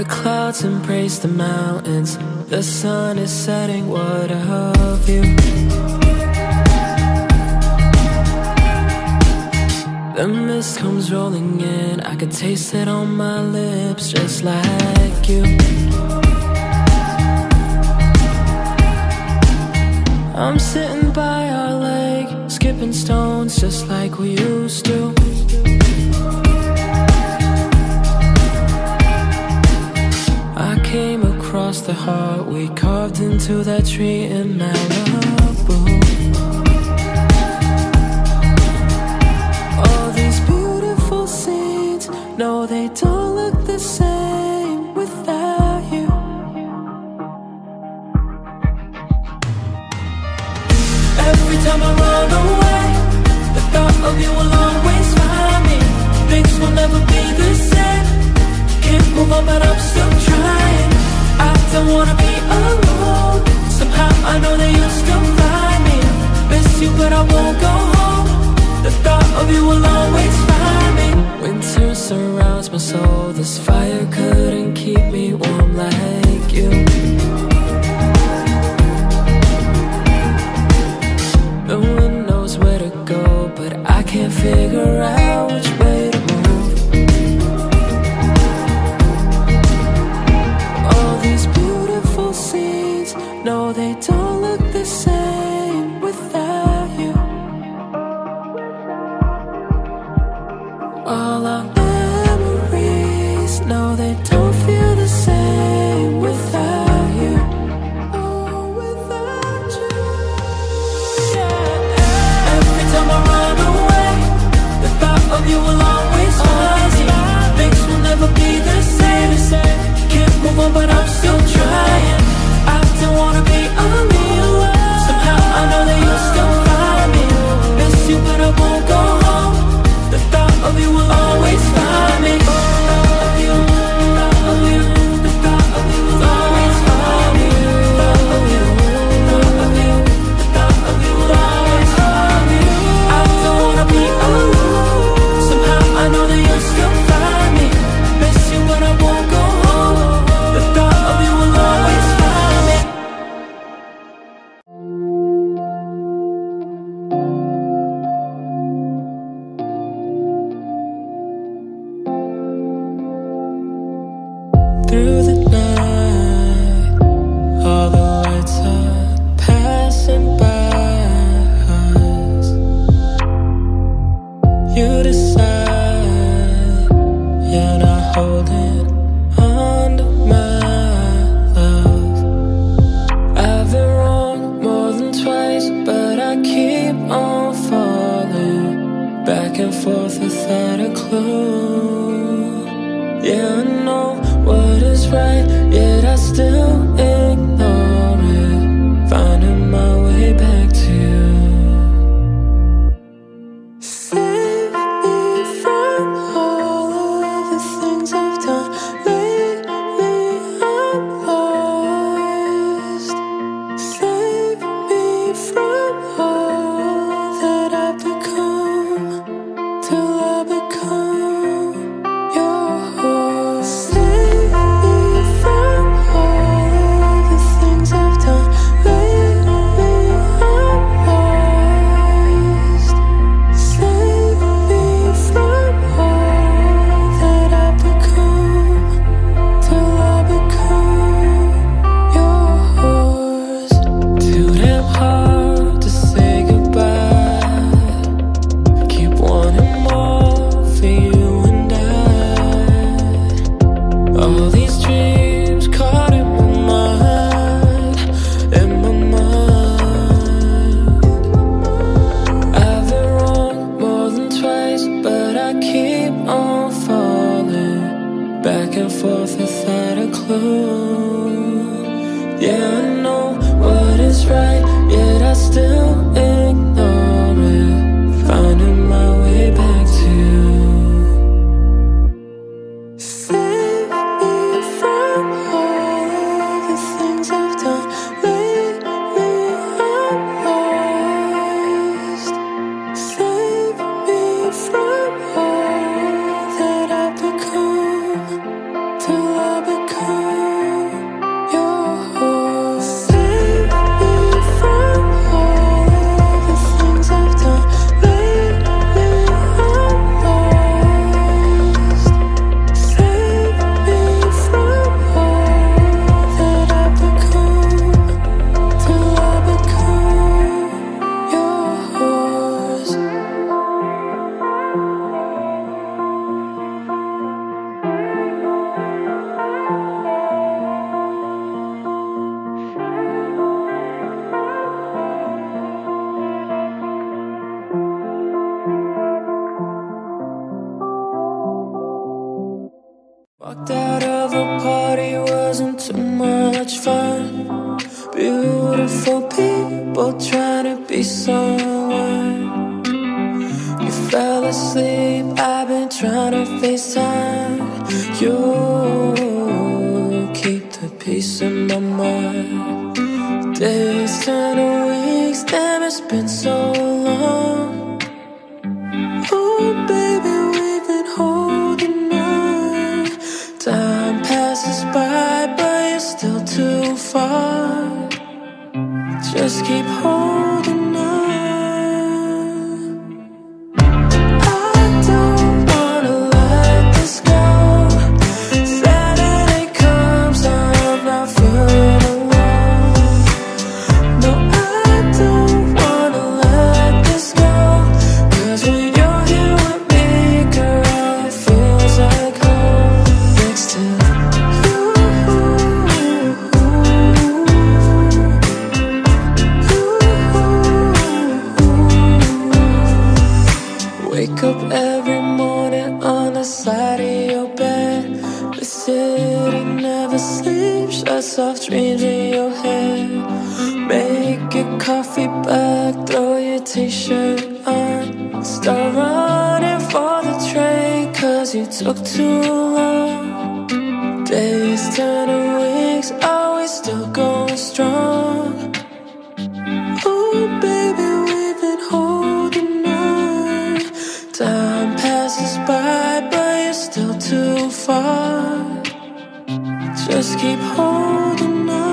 The clouds embrace the mountains. The sun is setting, what of you? The mist comes rolling in. I could taste it on my lips, just like you. I'm sitting by our lake, skipping stones just like we used to. I came across the heart we carved into that tree in Malibu. All these beautiful scenes, no, they don't look the same without you. Every time I run away, the thought of you will always find me. Things will never be the same. Can't move on, but I'm still trying. I don't wanna be alone. Somehow I know that you'll still find me. Miss you, but I won't go home. The thought of you will always find me. Winter surrounds my soul. This fire couldn't keep me warm like you. No one knows where to go, but I can't figure out which way to move. All these beautiful scenes, no, they don't look the same without you. All our memories, no, they don't feel the same without you. Oh, without you. Yeah. Every time I run away, the thought of you will always find me. Things will never be the same. Can't move on, but I'm still trying. I don't wanna be alone. Somehow I know that you'll still find me. Miss you, but I won't go home. The thought of you will always find me. That other party wasn't too much fun. Beautiful people trying to be someone. You fell asleep, I've been trying to FaceTime. You keep the peace in my mind. Days turn to weeks, damn, it's been so long. Oh, baby, we've been holding on. Time passes by, but you're still too far. Just keep holding on. Wake up every morning on the side of your bed. The city never sleeps, shuts off dreams in your head. Make your coffee bag, throw your t-shirt on. Start running for the train, cause you took too long. Days turn to weeks, are we still going strong? Oh baby, we've been holding on. Time passes by, but you're still too far. Just keep holding on.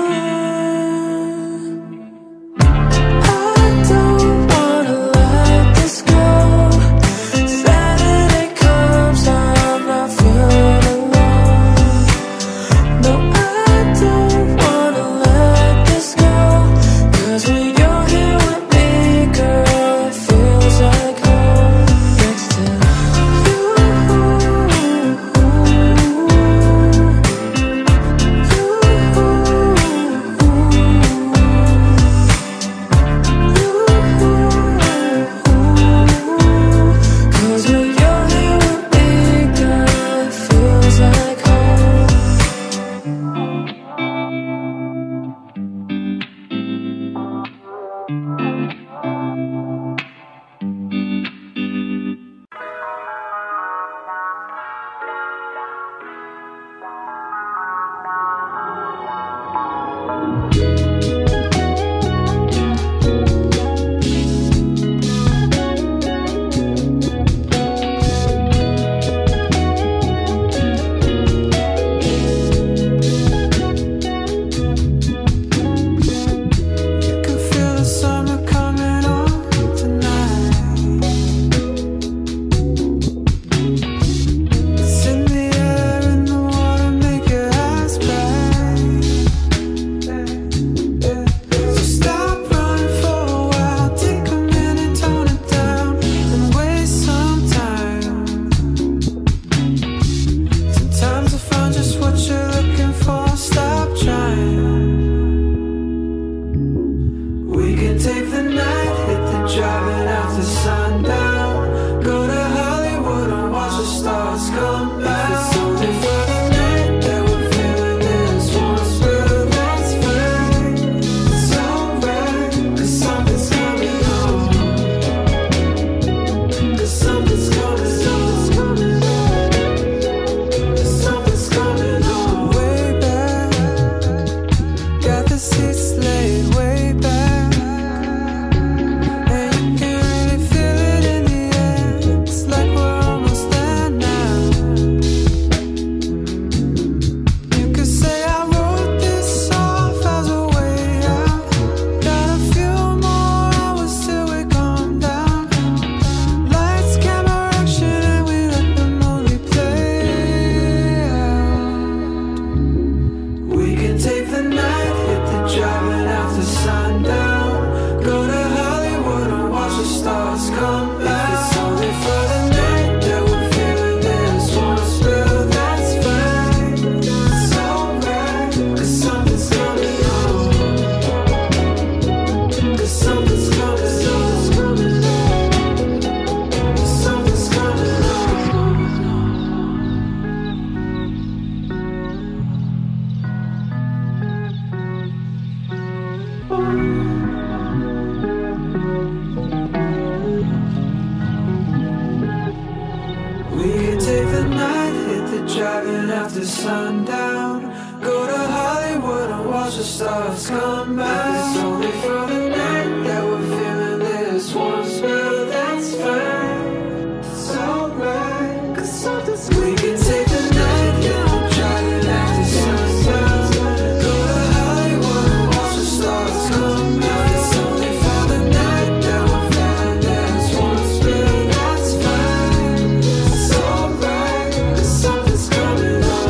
driving after sundown. Go to Hollywood and watch the stars come back. It's only for the night that we're feeling this warm spell. That's fine, it's alright, 'cause something's we can take the night. Yeah, I'm driving after sundown. Go to Hollywood and watch the stars come back. It's only for the night that we're feeling this warm spell. That's fine, it's alright, 'cause something's coming on.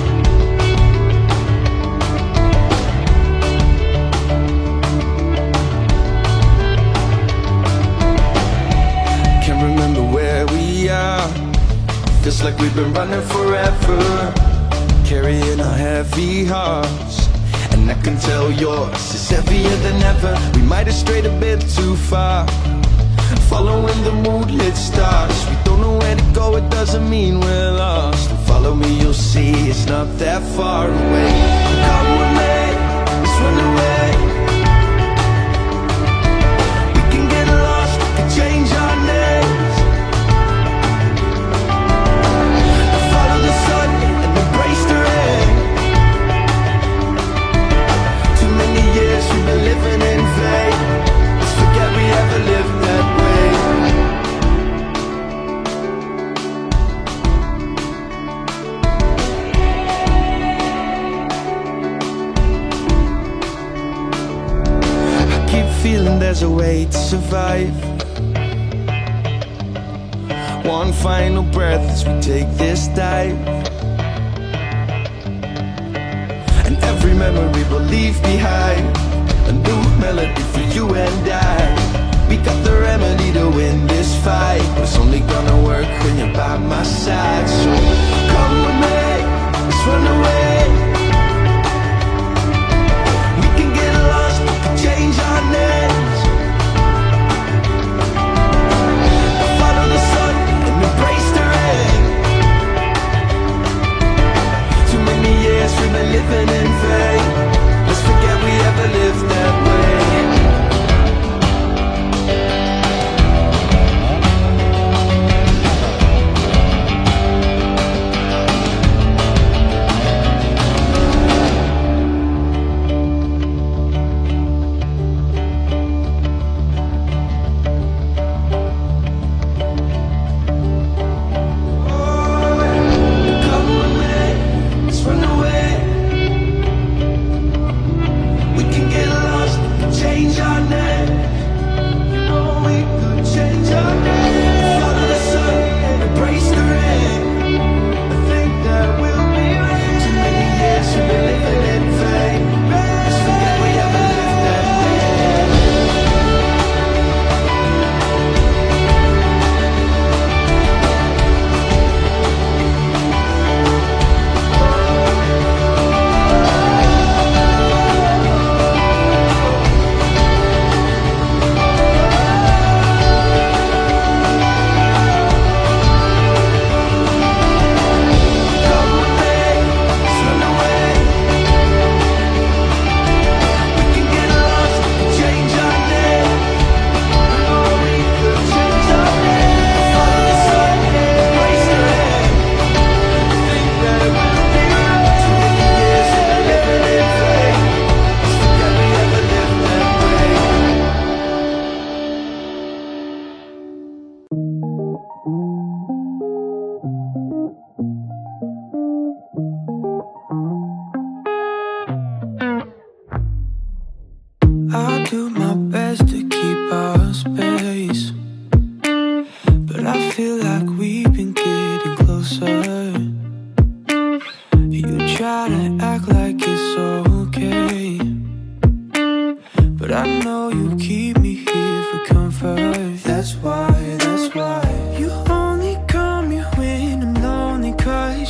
Feels like we've been running forever, carrying our heavy hearts. And I can tell yours is heavier than ever. We might have strayed a bit too far, following the moonlit stars. We don't know where to go, it doesn't mean we're lost. And follow me, you'll see it's not that far away. Come with me, let's run away. We can get lost, we can change our name. Living in vain, let's forget we ever lived that way. I keep feeling there's a way to survive. One final breath as we take this dive, and every memory we'll leave behind. A new melody for you and I. We got the remedy to win this fight, but it's only gonna work when you're by my side. So come with me, let's run away. We can get lost, we can change our names. Follow the sun and embrace the rain. Too many years we've been living in vain. Let's forget we ever lived that way.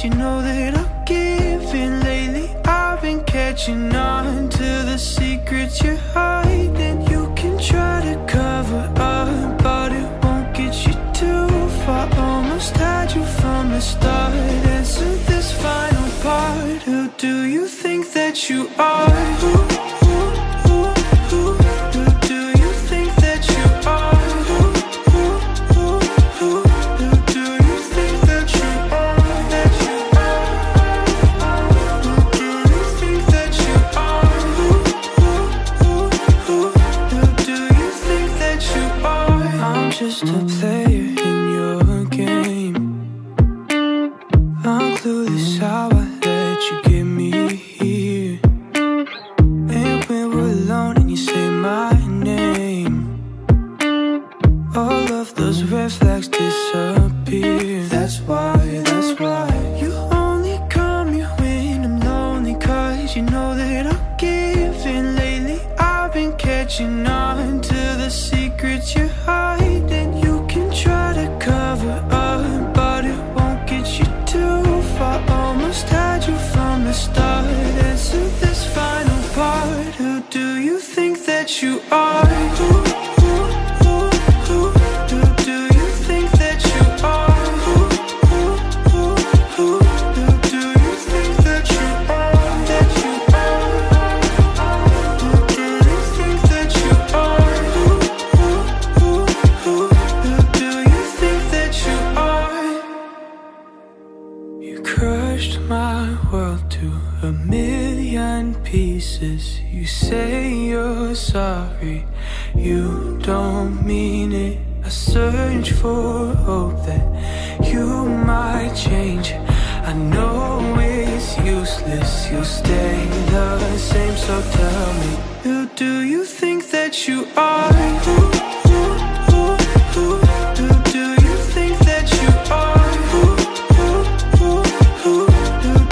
You know that I'm giving lately. I've been catching on to Who do you think that you are? Who do you think that you are? Who do you think that you are? Who do you think that you are? Who do you think that you are? I'm just a player in your game. I'm clueless how I let you get me here. And when we're alone and you say my name, all of those red flags disappear. That's why you only call me when I'm lonely, 'cause you know that I'm giving. Lately I've been catching on to the secrets you hide, and you can try to cover up, but it won't get you too far. Almost had you from the start, and so this final part, who do you think that you are? Who do you think that you are? Who do you think that you are? Who do you think that you are? Who do you think that you are? You crushed my world to a million pieces. You say you're sorry, you don't mean it. I search for hope that you might change. I know it's useless, you'll stay the same, so tell me, who do you think that you are? Who do you think that you are? Who do you think that you are? Who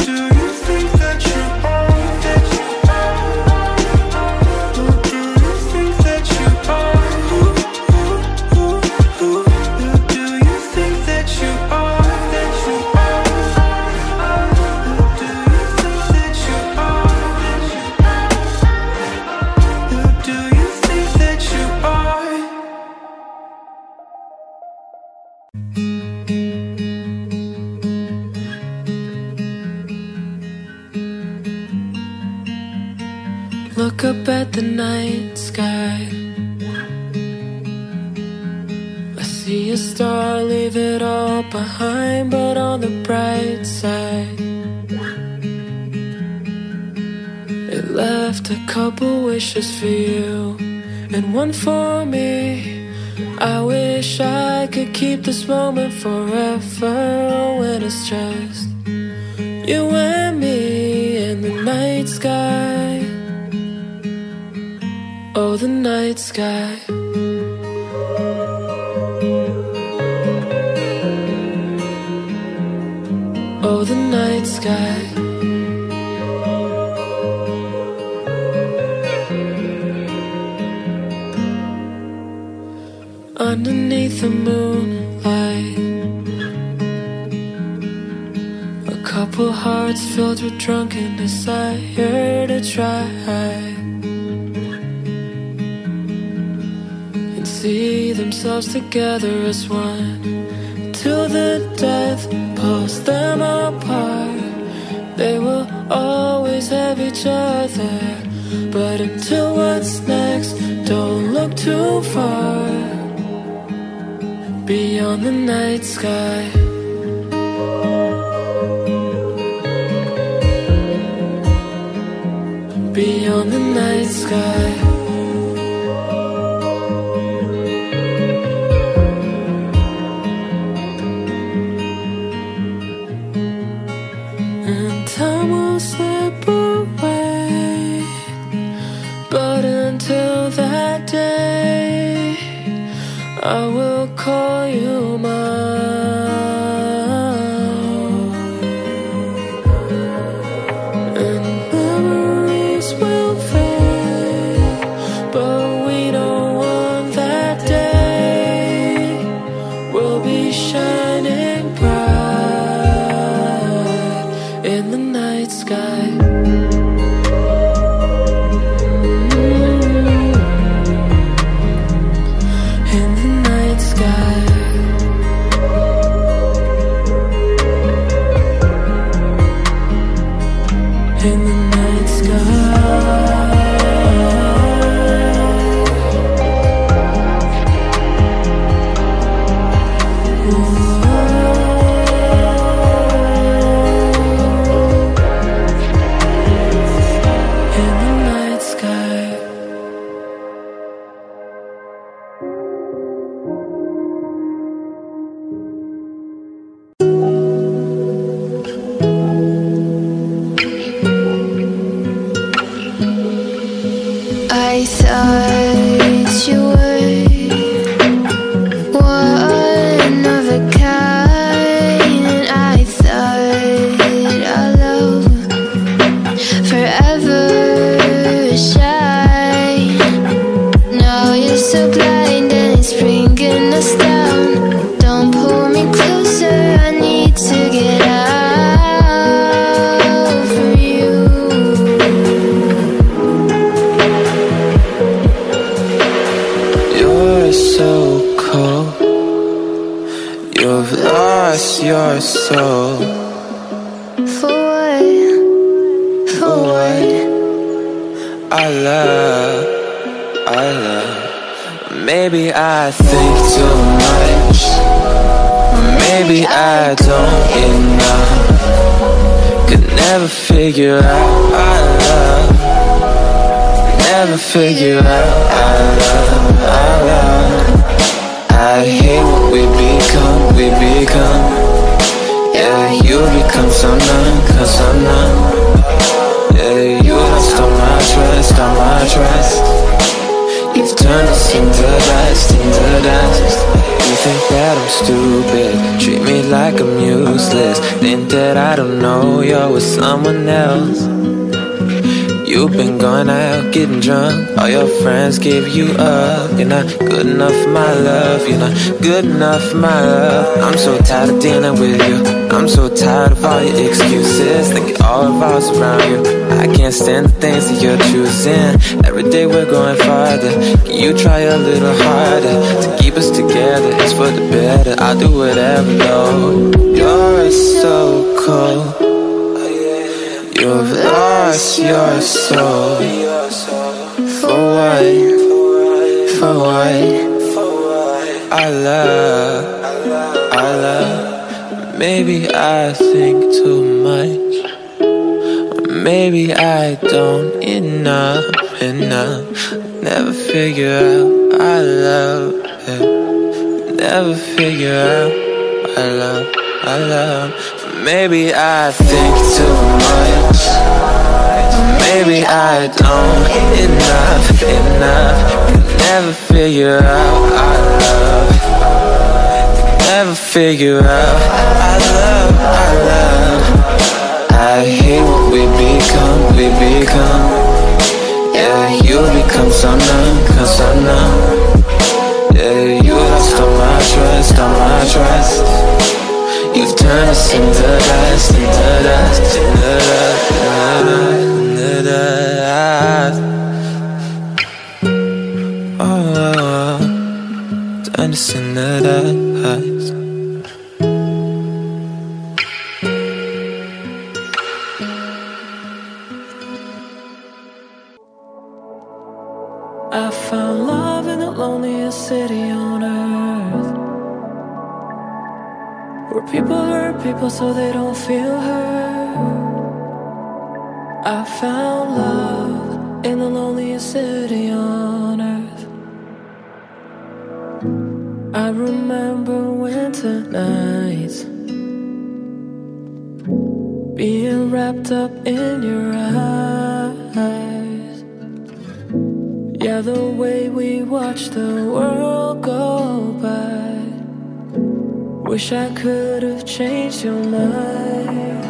do you think that you are? Who do you think that you are? Who do you think that you are? Who do you think that you are? Look up at the night sky. I see a star, leave it all behind, but on the bright side, it left a couple wishes for you and one for me. I wish I could keep this moment forever. Oh, when it's just you and me and the night sky. Oh, the night sky. Oh, the night sky. Underneath the moonlight, a couple hearts filled with drunken desire to try see themselves together as one. Till the death pulls them apart, they will always have each other. But until what's next, don't look too far beyond the night sky. Beyond the night sky. I will call you mine, and memories will fade, but we don't want that day. We'll be shining bright in the night sky. in the night sky. All your friends give you up. You're not good enough, my love. You're not good enough, my love. I'm so tired of dealing with you. I'm so tired of all your excuses. Thinking all revolves around you. I can't stand the things that you're choosing. Every day we're going farther. Can you try a little harder to keep us together? It's for the better. I'll do whatever, though. You're so cold. You've lost your soul. For what I love, maybe I think too much, maybe I don't enough, never figure out I love, yeah. Never figure out I love, maybe I think too much. Maybe I don't enough. Can never figure out I love. Can never figure out I love. I hate what we become. Yeah, you become so numb, Yeah, you lost all my trust. You've turned us into dust. Turn us into dust. I found love in the loneliest city on earth, where people hurt people so they don't feel hurt. I found love in the loneliest city on earth. I remember winter nights, being wrapped up in your eyes. Yeah, the way we watched the world go by. Wish I could have changed your mind.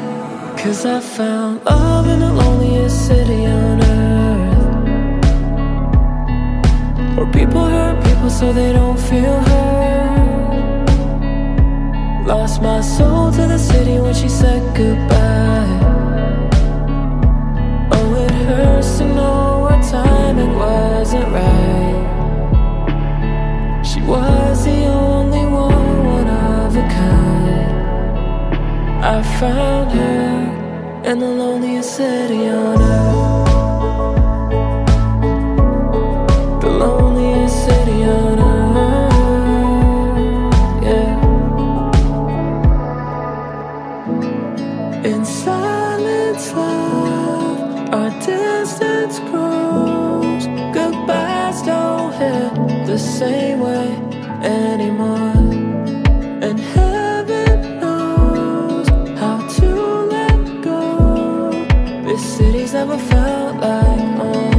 'Cause I found love in the loneliest city on earth, where people hurt people so they don't feel hurt. Lost my soul to the city when she said goodbye. Oh, it hurts to know what time it wasn't right. She was the only one of a kind. I found her and the loneliest city on earth, the loneliest city on earth, yeah. In silence, love, our distance grows. Goodbyes don't hit the same way anymore. And heaven knows how to let go. This city's never felt like home.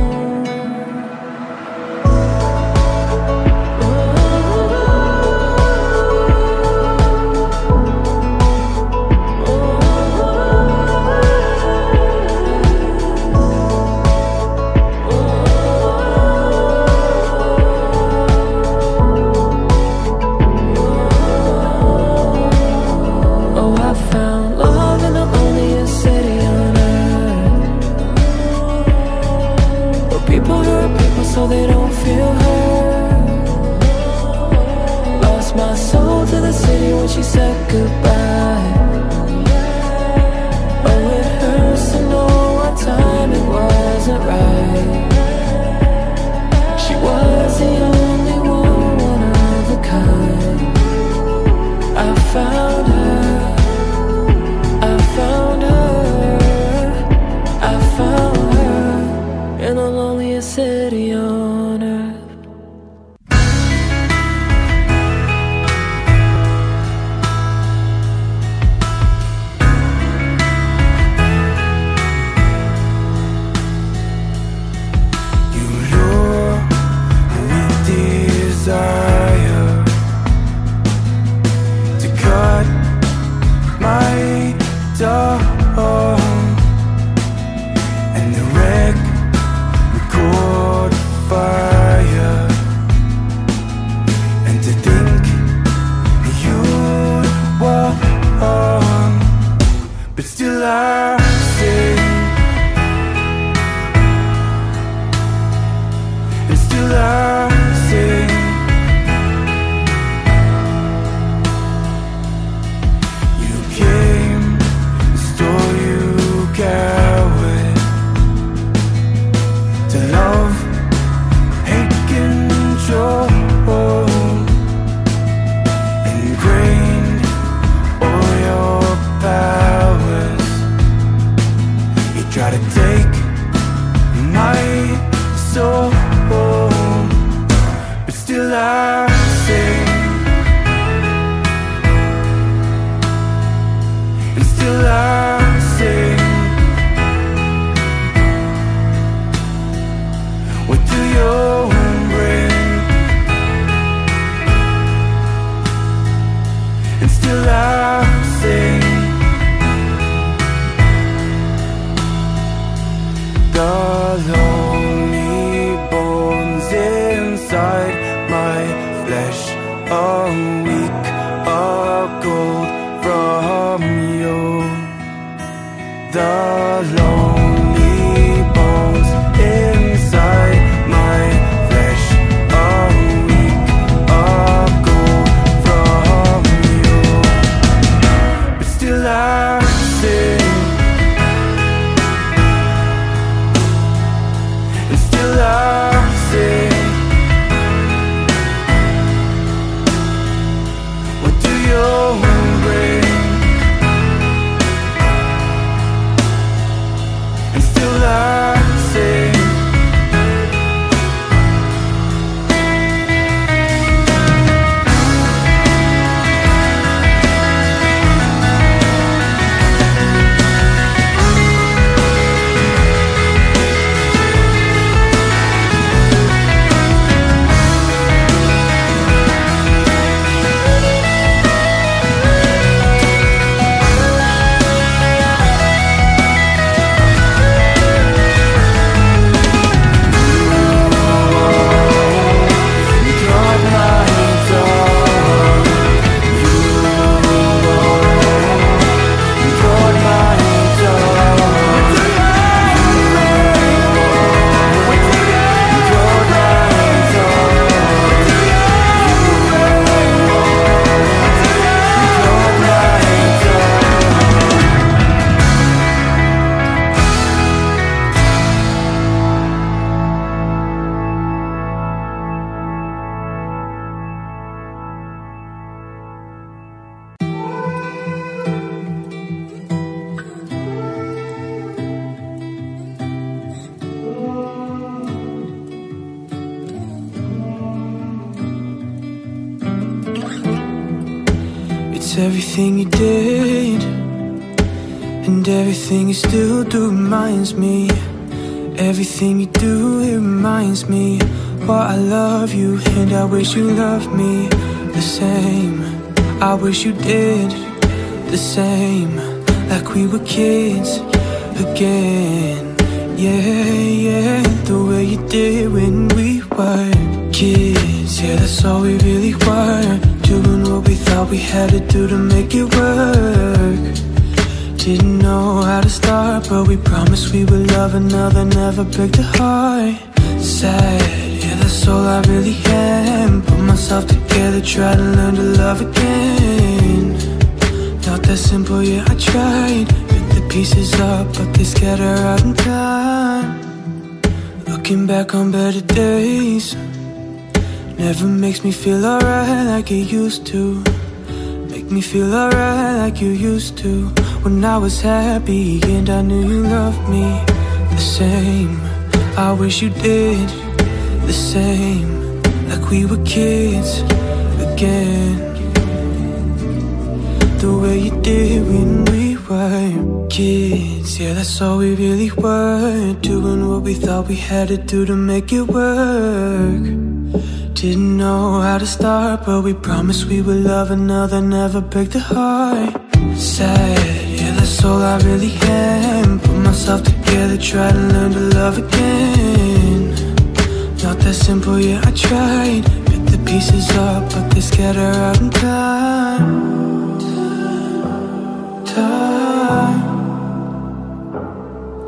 So they don't feel hurt. Lost my soul to the city when she said goodbye. Oh, it hurts to know our timing wasn't right. She was the only one of the kind. I found her, I found her, I found her in the loneliest city on earth. everything you did and everything you still do reminds me. Everything you do, it reminds me why I love you, and I wish you loved me the same. I wish you did the same, like we were kids again. Yeah, yeah, the way you did when we were kids. Yeah, that's all we really were, doing what we thought we had to do to make it work. Didn't know how to start, but we promised we would love another, never break the heart. Sad, yeah, that's all I really am. Put myself together, try to learn to love again. Not that simple, yeah, I tried. Pick the pieces up, but they scatter out in time. Looking back on better days never makes me feel alright like it used to. Make me feel alright like you used to. When I was happy and I knew you loved me the same. I wish you did the same, like we were kids again. The way you did when we were kids. Yeah, that's all we really were, doing what we thought we had to do to make it work. Didn't know how to start, but we promised we would love another, never break the heart. Sad, yeah, that's all I really am. Put myself together, try to learn to love again. Not that simple, yeah, I tried. Pick the pieces up, but they scatter out in time.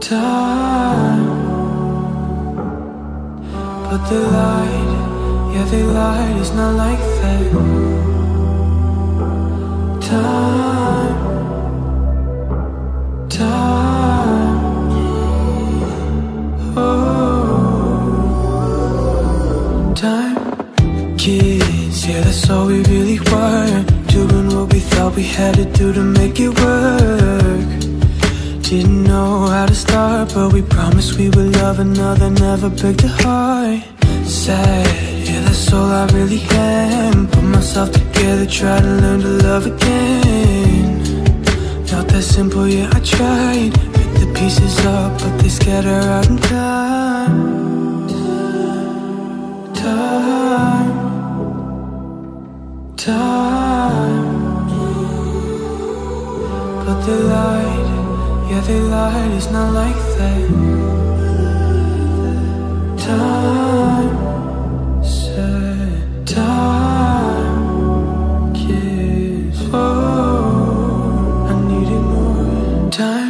Time. But they lied, yeah, they lied, it's not like that. Time. Time, oh, time. Kids, yeah, that's all we really were, doing what we thought we had to do to make it work. Didn't know how to start, but we promised we would love another, never break the heart. Sad, yeah, that's all I really am. Put myself together, try to learn to love again. Not that simple, yeah, I tried. Pick the pieces up, but they scatter out in time. Time. Time. But they lied, yeah, they lied, it's not like that. Time. Said time. Kiss. Oh. Time.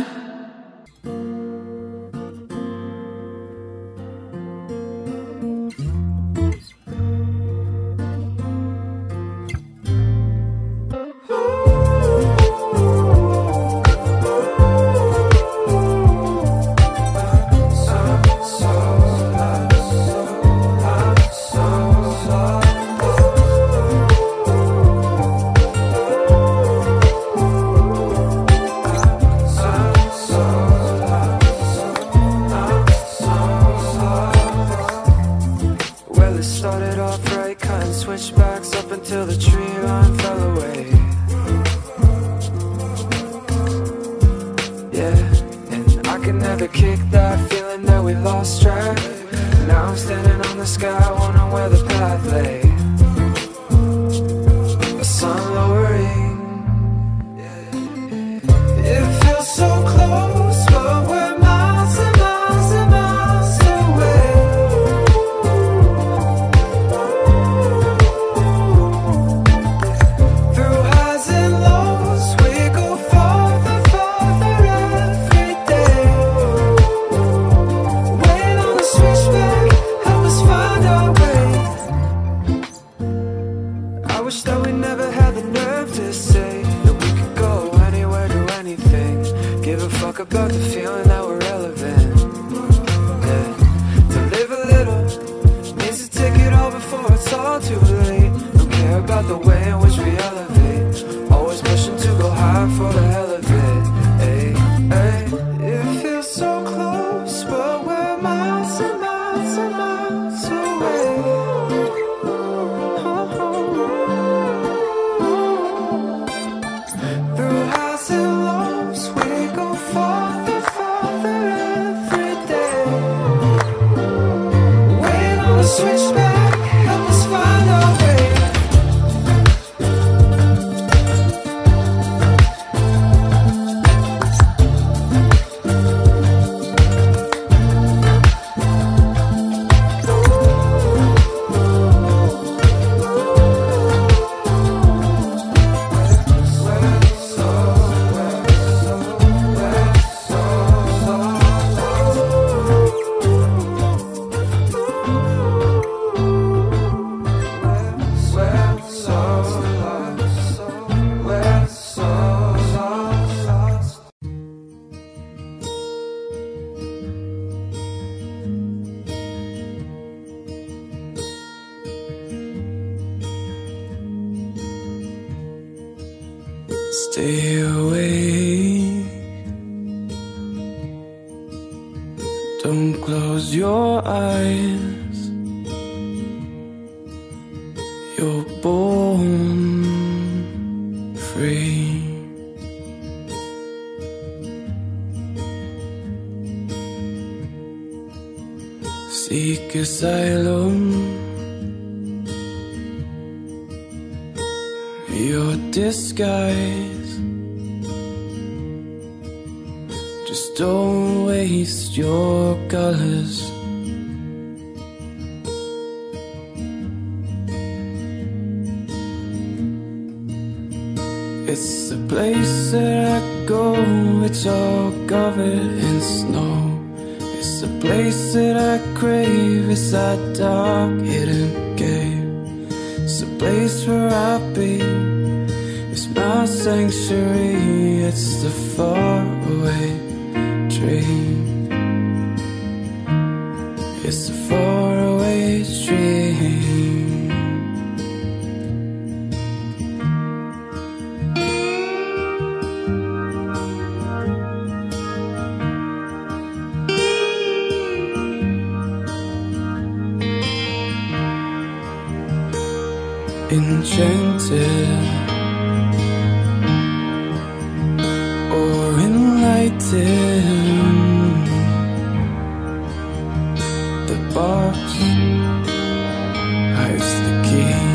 Stay awake. Don't close your eyes. You're born free. Seek asylum. Your disguise. Just don't waste your colors. It's the place that I go, it's all covered in snow. It's the place that I crave, it's that dark hidden cave. It's the place where I be. It's my sanctuary, it's the faraway dream. It's the faraway dream. Enchanted the box hides the key.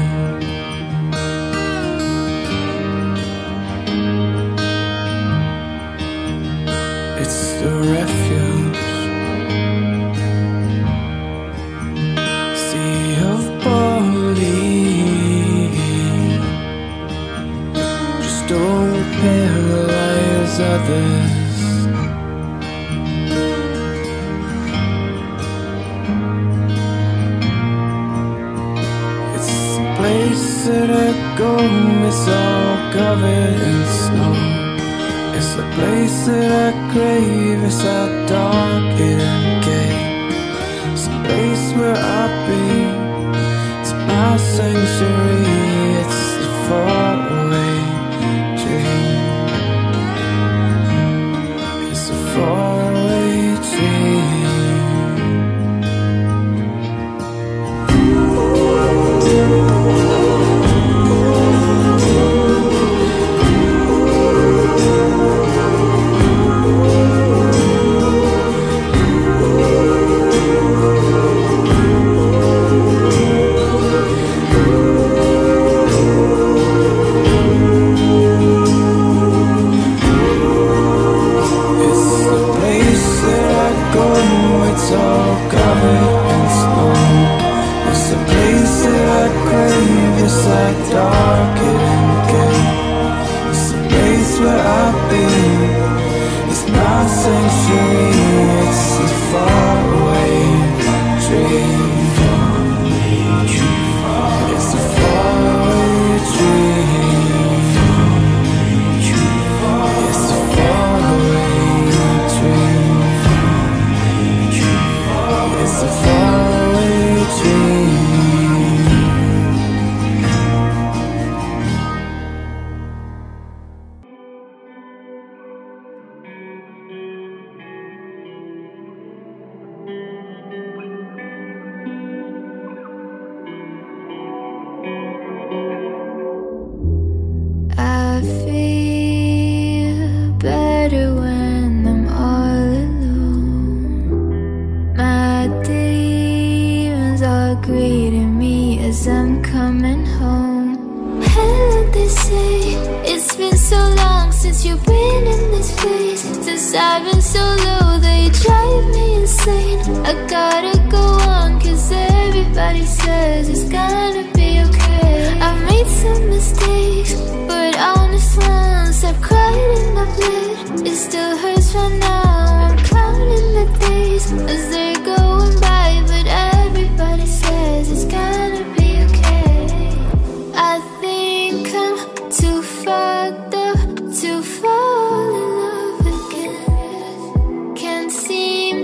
It's the refuge, sea of body. Just don't paralyze others. That I go, it's all covered in snow. It's the place that I crave, it's our dark hidden cave. It's the place where I be, it's my sanctuary. It's the faraway dream. It's the faraway dream.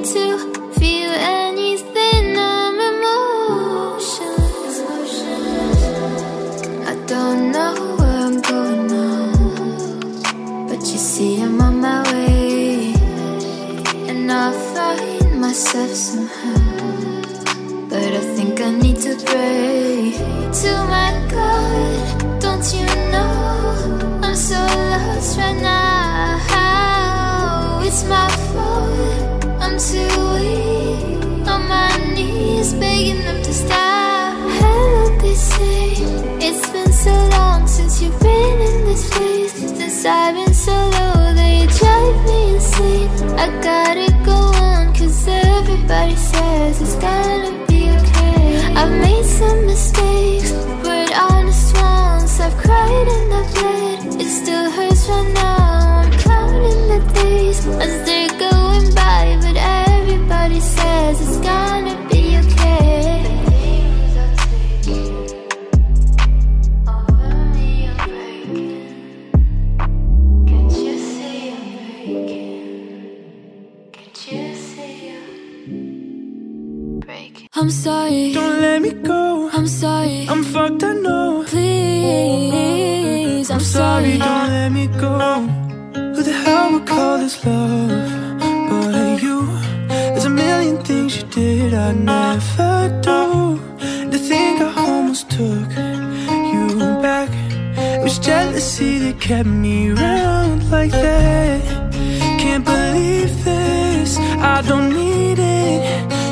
To feel anything, I'm emotionless. find myself somehow, but I think I need to pray to my God. Don't you know I'm so lost right now? It's my fault, I'm too weak, on my knees begging them to stop. Hello, they say it's been so long since you've been in this place, since I've been so low that you drive me insane. I gotta go on, cause everybody says it's gonna be okay. I've made some mistakes, but honest ones, I've cried and I've bled. It still hurts right now, I'm counting the days as they're going by, but everybody says it's gonna be okay. I'm sorry, don't let me go. I'm sorry, I'm fucked, I know. Please, I'm sorry, don't let me go. Who the hell would call this love? But you, there's a million things you did I never do. The thing I almost took you back, it was jealousy that kept me around like that. Can't believe this, I don't need it.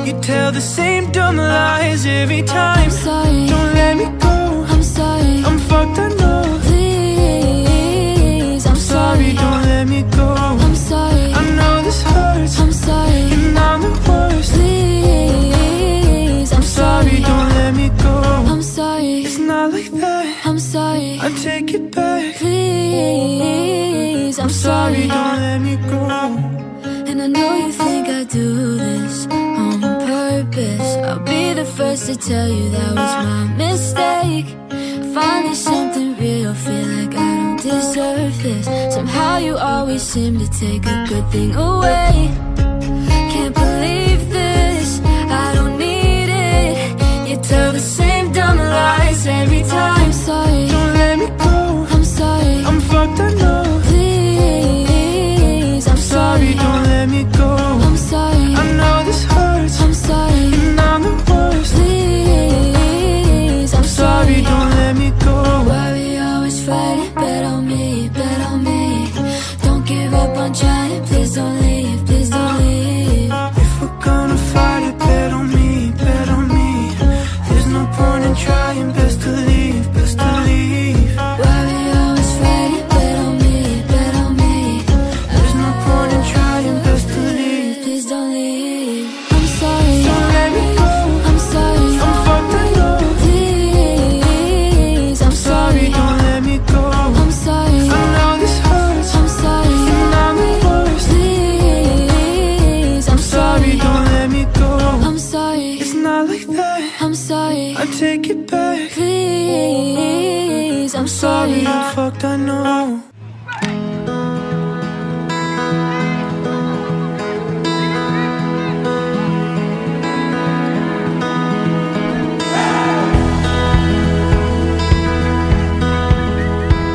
You tell the same dumb lies every time. I'm sorry, don't let me go. I'm sorry, I'm fucked, I know. Please, I'm sorry, don't let me go. I'm sorry, I know this hurts. I'm sorry, and I'm the worst. Please, I'm sorry, don't let me go. I'm sorry, it's not like that. I'm sorry, I take it back. Please, I'm sorry, don't let me go. And I know you think I do this on purpose. I'll be the first to tell you that was my mistake. Finally something real, feel like I don't deserve this. Somehow you always seem to take a good thing away. Can't believe this, I don't need it. You tell the same dumb lies every time. I'm sorry, don't let me go. I'm sorry, I'm fucked, I know. Please, I'm sorry, don't let me go. I'm sorry, I know this hurts. I'm sorry, and I'm the worst. Please, I'm sorry, don't let me go. Why we always fighting? Bet on me, bet on me. Don't give up on trying, please don't leave, please don't leave. If we're gonna fight it, bet on me, bet on me. There's no point in trying, best to leave, best to leave. Why we always fighting? Bet on me, bet on me. There's no point in trying, best to leave, please don't leave. I'm sorry, don't let me go. I'm sorry, I'm fucked, I know. Please, I'm sorry, don't let me go. I'm sorry, I know this hurts. I'm sorry, and I'm the worst. Please, I'm sorry, don't let me go. I'm sorry, it's not like that. I'm sorry, I take it back. Please, I'm sorry, I'm fucked, I know.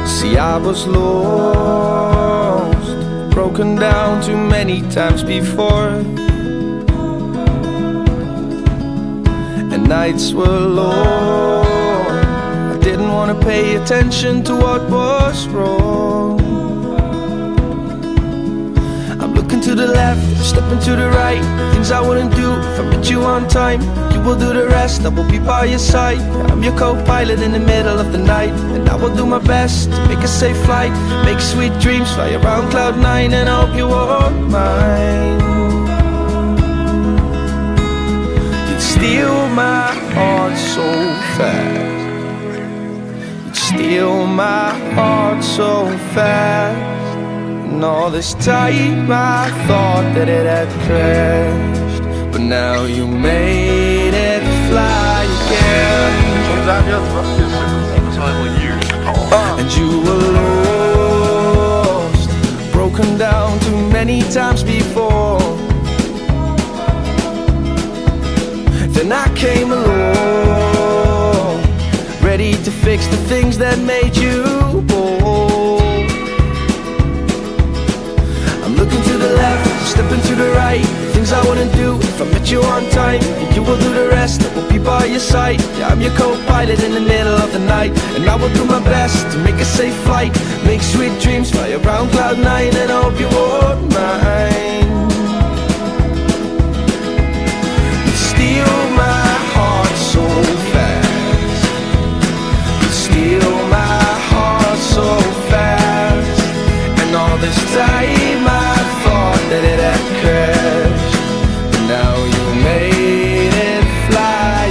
See, I was lost, broken down too many times before, and nights were long. I didn't want to pay attention to what was wrong. I'm looking to the left, stepping to the right. Things I wouldn't do if I met you on time. You will do the rest, I will be by your side. I'm your co-pilot in the middle of the night, and I will do my best to make a safe flight. Make sweet dreams fly around cloud nine, and I hope you are mine. Steal my heart so fast. You'd steal my heart so fast. And all this time I thought that it had crashed, but now you made it fly again. And you were lost, broken down too many times before. Then I came along, ready to fix the things that made you bold. I'm looking to the left, stepping to the right. Things I wouldn't do if I met you on time. And you will do the rest, I will be by your side. Yeah, I'm your co-pilot in the middle of the night, and I will do my best to make a safe flight. Make sweet dreams fly around cloud nine, and I hope you won't mind. You steal my heart so fast, you steal my heart so fast. And all this time I thought that it had crashed, but now you made it fly .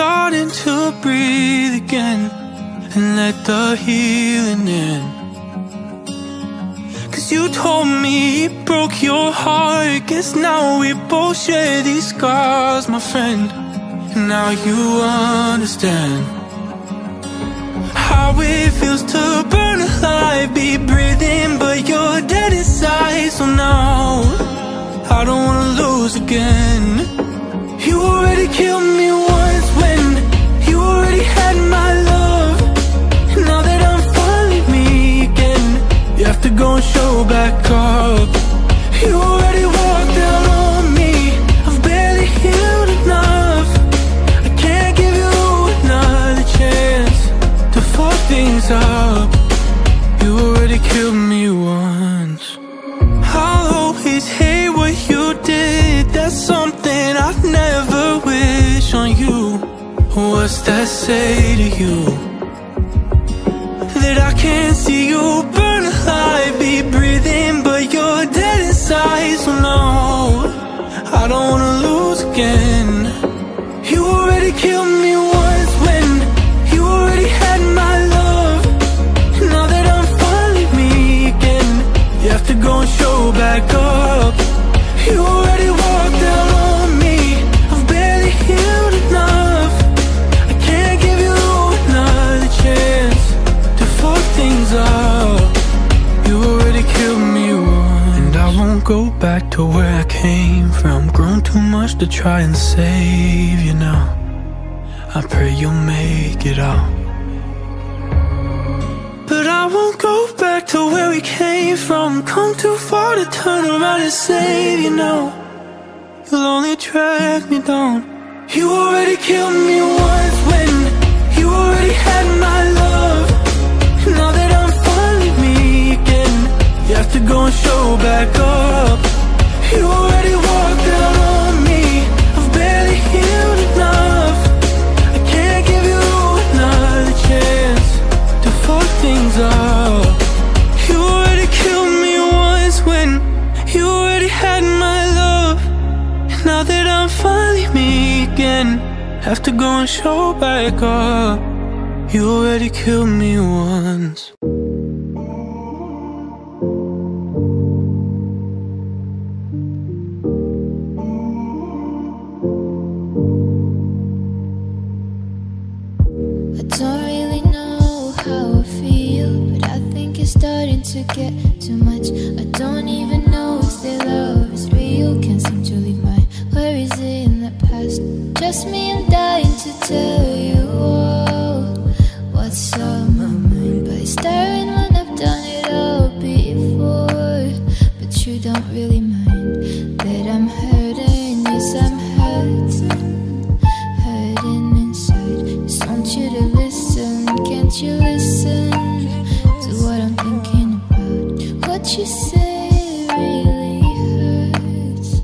Starting to breathe again and let the healing in. Cause you told me it broke your heart. Guess now we both share these scars, my friend. And now you understand how it feels to burn alive, be breathing, but you're dead inside. So now I don't wanna lose again. You already killed me once when you already had my love. Now that I'm finally me again, you have to go and show back up. You already walked out on me, I've barely healed enough. I can't give you another chance to fuck things up. You already killed me once. I'll always hate what you did, that's something I never wish on you. What's that say to you? That I can't see you burn alive, be breathing, but you're dead inside. So no, I don't wanna lose again. You already killed me once when you already had my love. Now that I'm finally me again, you have to go and show back up. You already walked out on. Go back to where I came from. Grown too much to try and save you now. I pray you'll make it out. But I won't go back to where we came from. Come too far to turn around and save you now. You'll only drag me down. You already killed me once when you already had my love. Now that I'm finally me again, you have to go and show back up. You already walked out on me, I've barely healed enough. I can't give you another chance to fuck things up. You already killed me once when you already had my love. And now that I'm finally me again, have to go and show back up. You already killed me once. Starting to get too much. I don't even know if their love is real. Can't seem to leave my worries in the past. Just me and dying to tell you all what's on my mind by staring when I've done it all before. But you don't really mind that I'm hurting. Yes, I'm hurting, hurting inside. Just want you to listen. Can't you listen to what I'm thinking about? What you say really hurts.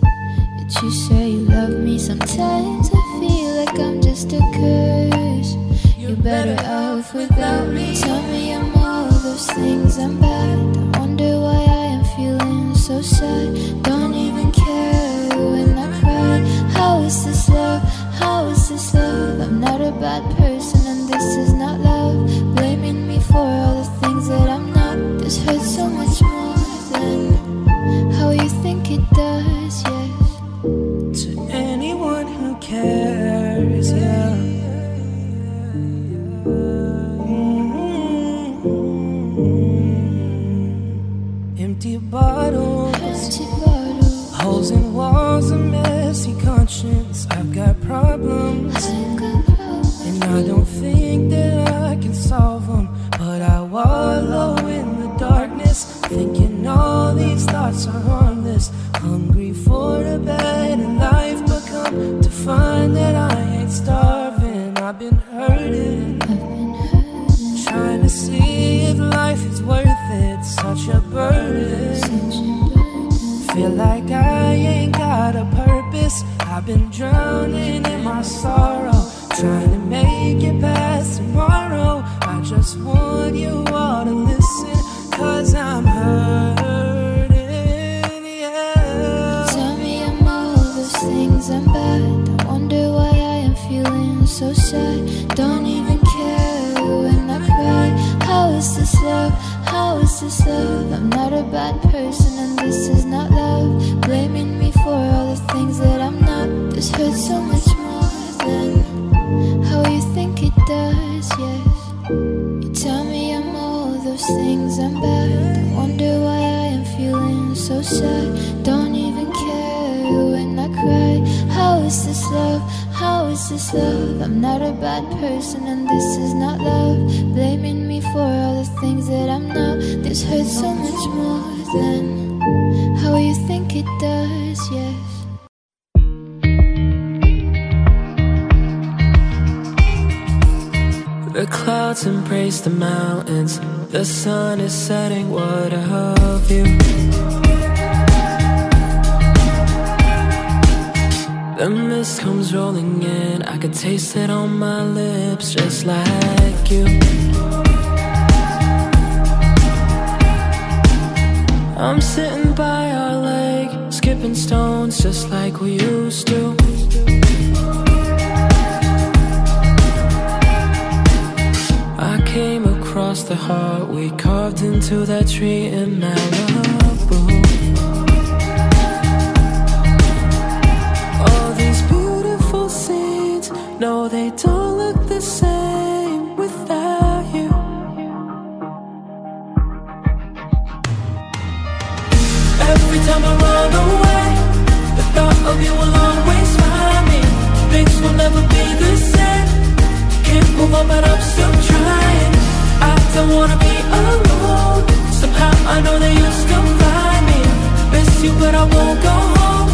It's you say you love me. Sometimes I feel like I'm just a curse. You're better off without me. Tell me I'm all those things I'm bad. I wonder why I am feeling so sad. Don't even care when I cry. How is this love? How is this love? I'm not a bad person and this is not love. Blaming me for all the things that I'm not. This hurts so much more than how you think it does, yes. To anyone who cares, yeah. Empty bottles, holes in walls, a messy conscience. I've got problems, and I don't think that I can solve them. But I wallow in the darkness, thinking all these thoughts are harmless. Hungry for a better life, but come to find that I ain't starving. I've been hurting, trying to see if life is worth it. Such a burden, feel like I ain't got a purpose. I've been drowning in my sorrow, trying to make it past tomorrow. I just want you all to listen, cause I'm hurting, yeah. Tell me I'm all those things I'm bad. I wonder why I am feeling so sad. Don't even care when I cry. How is this love? How is this love? I'm not a bad person and this is not love. Blaming me for all the things that I'm not. This hurts so much more than how you think it does, yes. You tell me I'm all those things I'm bad. I wonder why I am feeling so sad. Don't even care when I cry. How is this love? How is this love? I'm not a bad person and this is not love. Blaming me for all the things that I'm not. This hurts so much more than how you think it does, yes. The clouds embrace the mountains. The sun is setting, what a whole view. The mist comes rolling in, I could taste it on my lips, just like you. I'm sitting by our lake, skipping stones just like we used to. I came across the heart we carved into that tree in Malibu. No, they don't look the same without you. Every time I run away, the thought of you will always find me. Things will never be the same. Can't move on, but I'm still trying. I don't wanna be alone. Somehow I know that you'll still find me. Miss you, but I won't go home.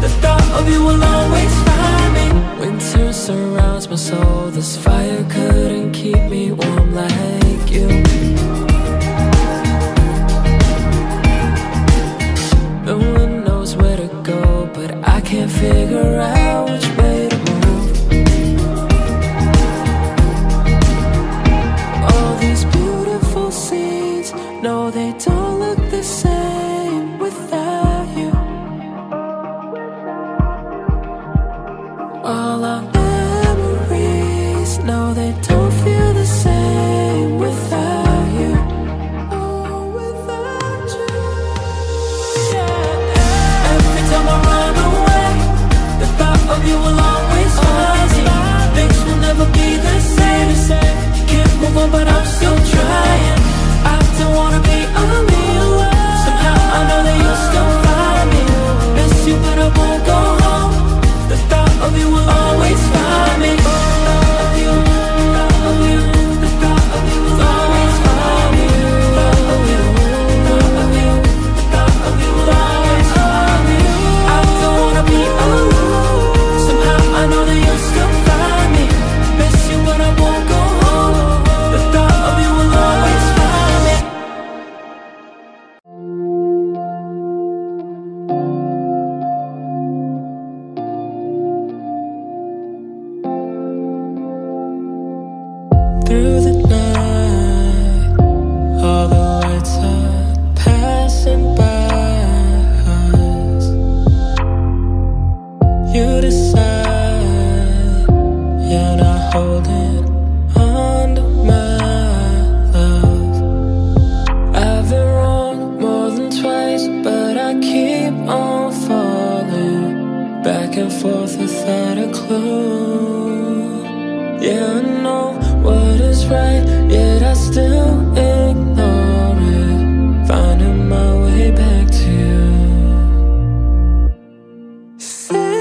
The thought of you will always find me. Winter surrounds my soul. This fire couldn't keep me warm like you. No one knows where to go, but I can't figure out which way to move. All these beautiful scenes, no, they don't look the same without you. All our memories, no, they don't feel the same without you. Oh, without you, yeah. Every time I run away, the thought of you will always find me. Things will never be the same. Can't move on, but I'm still trying. I don't wanna be alone. Somehow I know that you'll still find me. Miss you, but I won't go home. The thought of you will always find me. The thought of you, the thought of you, the thought of you will always find me. The thought of you, the thought of you, the thought of you will always find me. I don't wanna be alone. Somehow I know that you'll still find me. Miss you, but I won't go home. The thought of you will always find me. you decide. You're not holding on to my love. I've been wrong more than twice, but I keep on falling back and forth without a clue. Yeah, I know what is right, yet I still ignore it, finding my way back to you. Still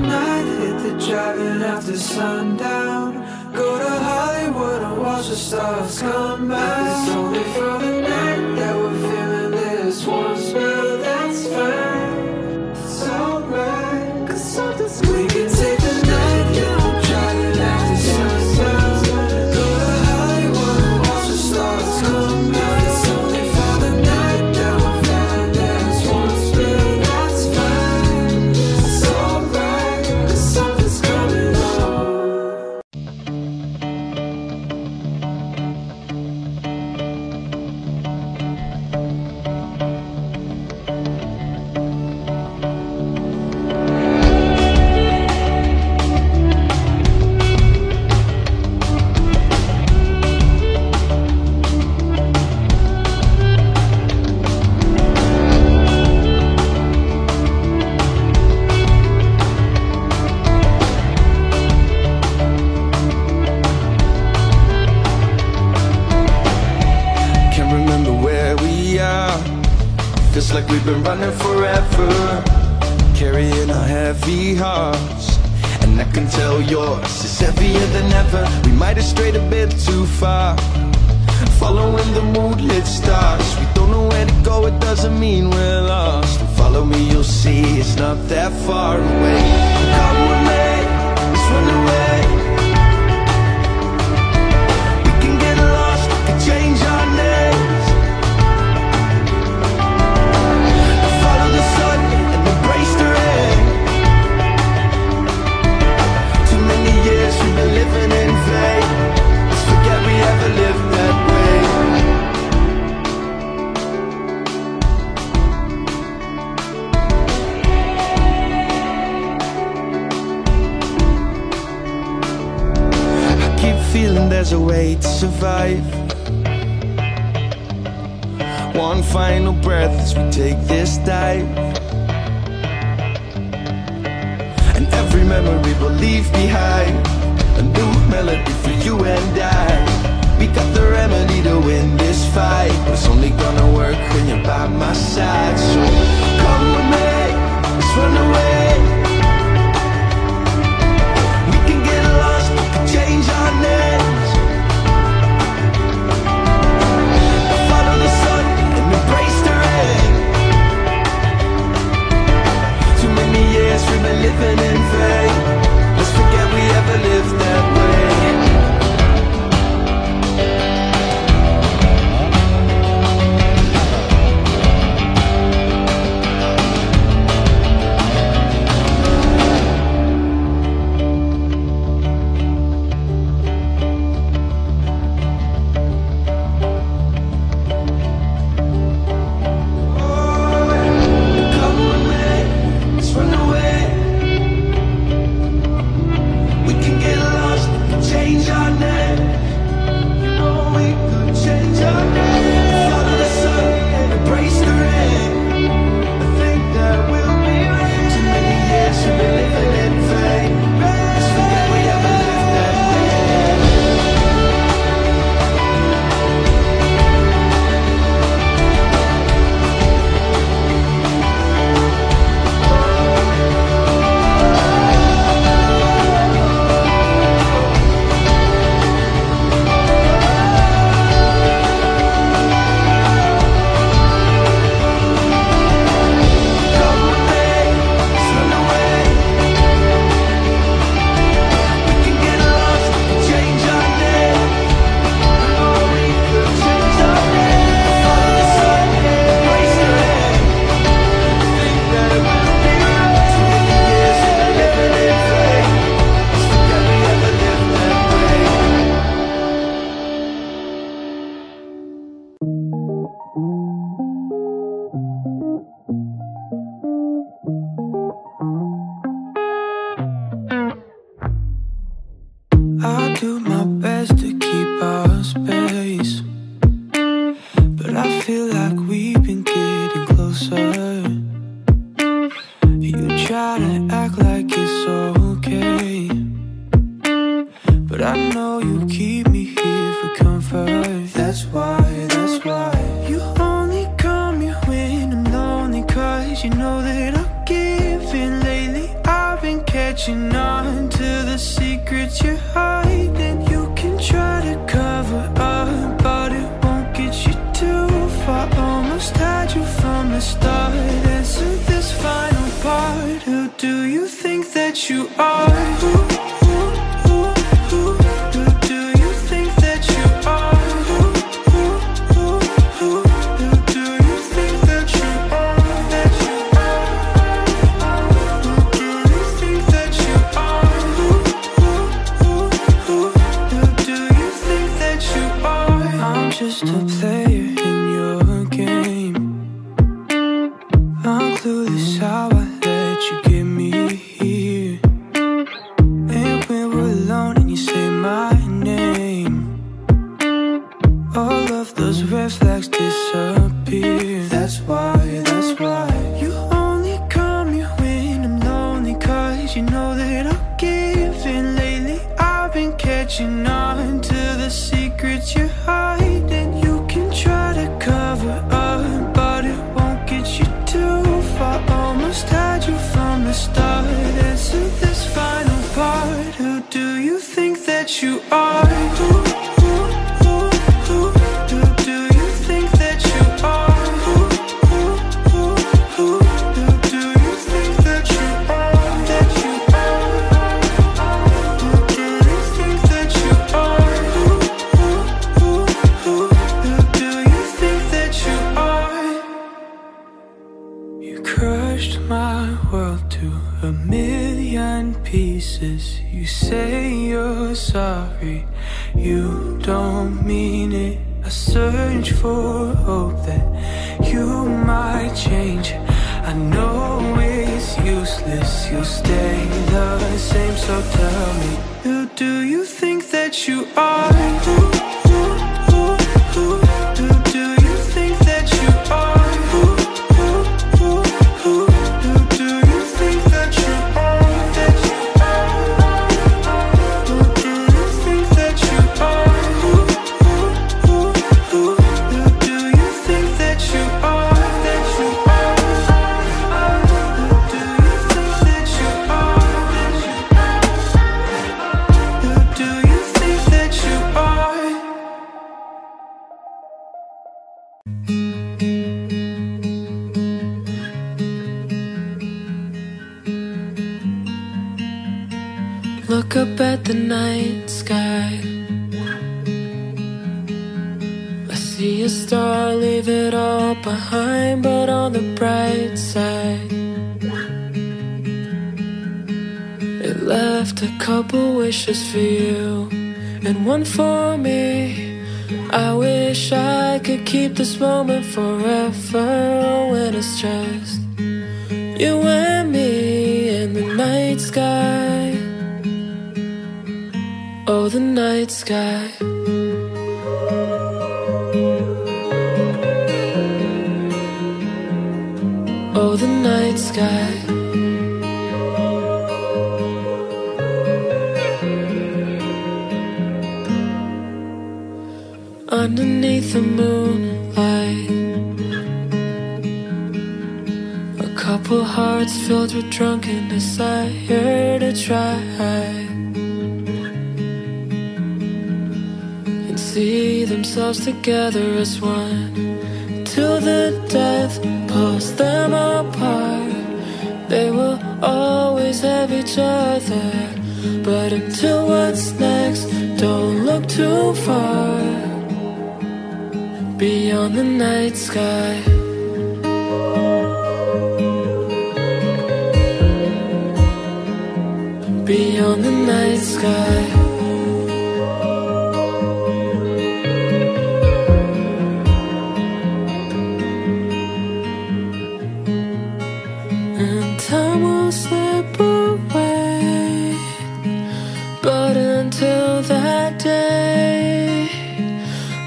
midnight, hit the driving after sundown. Go to Hollywood and watch the stars come out. It's only for the night that we're feeling this warm spell. That's fine, it's alright, 'cause something's we can take the night, yeah, we're driving after sundown. Go to Hollywood and watch the stars come out. It's only for the night that we're feeling this warm spell. That's fine, it's alright, 'cause something's coming on. Feels like we've been running forever, carrying our heavy hearts. And I can tell yours is heavier than ever. We might have strayed a bit too far, following the moonlit stars. We don't know where to go, it doesn't mean we're lost. Follow me, you'll see it's not that far away. Come with me, let's run away. We can get lost, we can change our name. Feeling there's a way to survive. One final breath as we take this dive, and every memory we'll leave behind, a new melody for you and I. We got the remedy to win this fight, but it's only gonna work when you're by my side. So come with me, let's run away. We can get lost, we can change our name. I do my best to keep our space, but I feel like we've been getting closer. You try to act like it's okay, but I know you keep me here for comfort. That's why you only call me when I'm lonely, 'cause you know that I'm giving lately. I've been catching catching on to the secrets you hide, and you can try to cover up, but it won't get you too far. Almost had you from the start, and so this final part, who do you think that you are? Who do you think that you are? Who do you think that you are? That you are? Who do you think that you are? Who do you think that you are? I'm just a player in your game. I'm clueless how I let you get me here. And when we're alone and you say my name, all of those red flags disappear. That's why you only call me when I'm lonely, 'cause you know that I'll give in. Lately I've been catching on to the secrets you hide, and you can try to cover up, but it won't get you too far. Almost had you from the start, and so this final part, who do you think that you are? Who do you think that you are? Who do you think that you are? That you are? Who do you think that you are? Who do you think that you are? You crushed my world to a million pieces. You say you're sorry, you don't mean it. I search for hope that you might change. I know it's useless, you'll stay the same, so tell me, who do you think that you are? Who do you think that you are? Who do you think that you are? That you are? Who do you think that you are? Who do you think that you are? That you are? Who do you think that you are? That you are? Who do you think that you are? Look up at the night sky, I see a star, leave it all behind. But on the bright side, it left a couple wishes for you and one for me. I wish I could keep this moment forever, when it's just you and me and the night sky. Oh, the night sky. Oh, the night sky. Underneath the moonlight, a couple hearts filled with drunken desire to try see themselves together as one. Till the death pulls them apart, they will always have each other. But until what's next, don't look too far beyond the night sky. Beyond the night sky.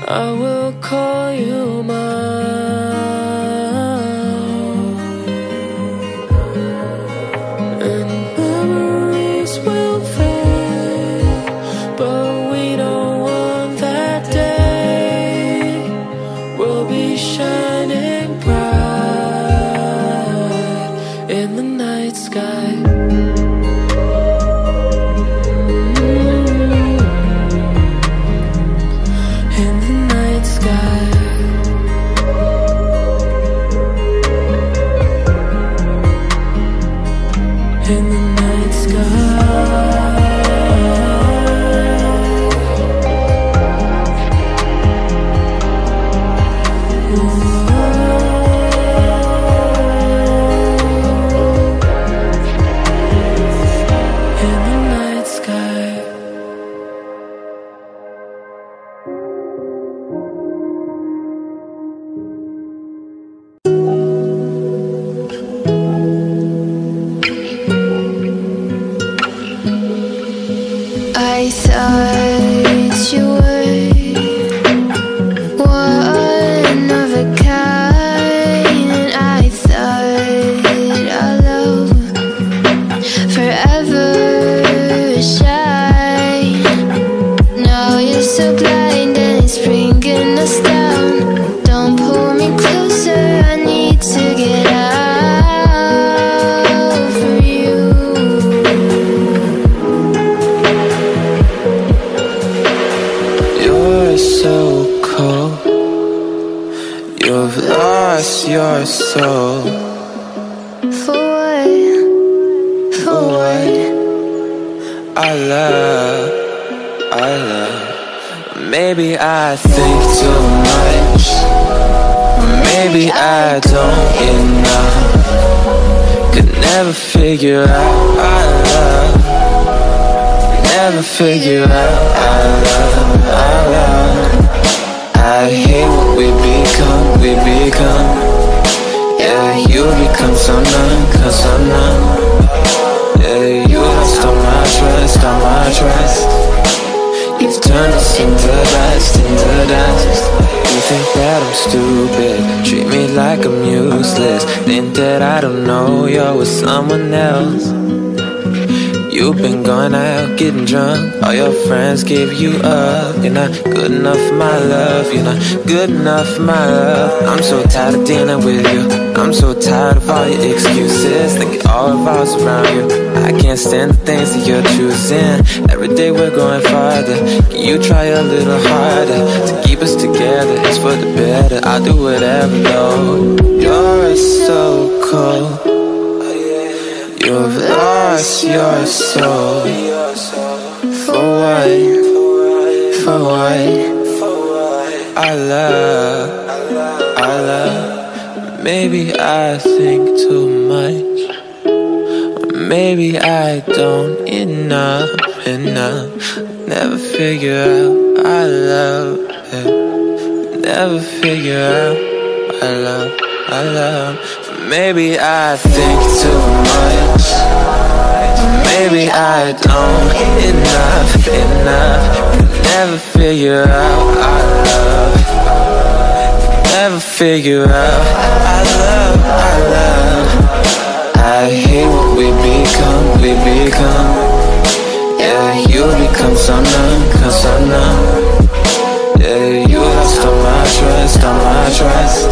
I will call you mine, and memories will fade, but we don't want that day. We'll be shining bright in the night sky. in the night sky. Getting drunk, all your friends give you up. You're not good enough for my love. You're not good enough for my love. I'm so tired of dealing with you. I'm so tired of all your excuses. Think it all revolves around you. I can't stand the things that you're choosing. Every day we're going farther. Can you try a little harder to keep us together? It's for the better. I'll do whatever, though. You're so cold. You've lost your soul. For what? For what? I love. Maybe I think too much. Maybe I don't enough. Never figure out I love it. Never figure out I love. Maybe I think too much. Maybe I don't enough. Never figure out I love. Never figure out I love. I hate what we become. Yeah, you become so numb. Yeah, you lost all my trust.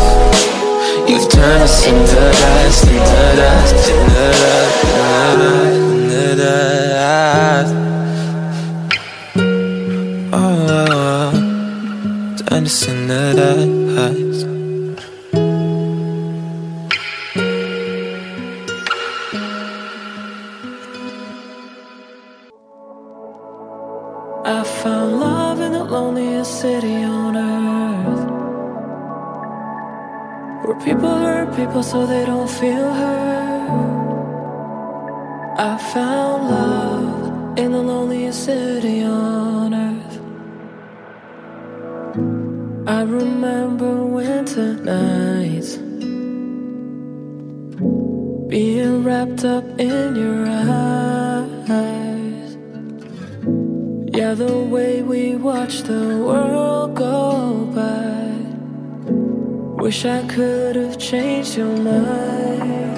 You've turned us into dust. Oh, turned us into dust. I found love in the loneliest city on earth, where people hurt people so they don't feel hurt. I found love in the loneliest city on earth. I remember winter nights, being wrapped up in your eyes. Yeah, the way we watched the world go by. Wish I could have changed your mind.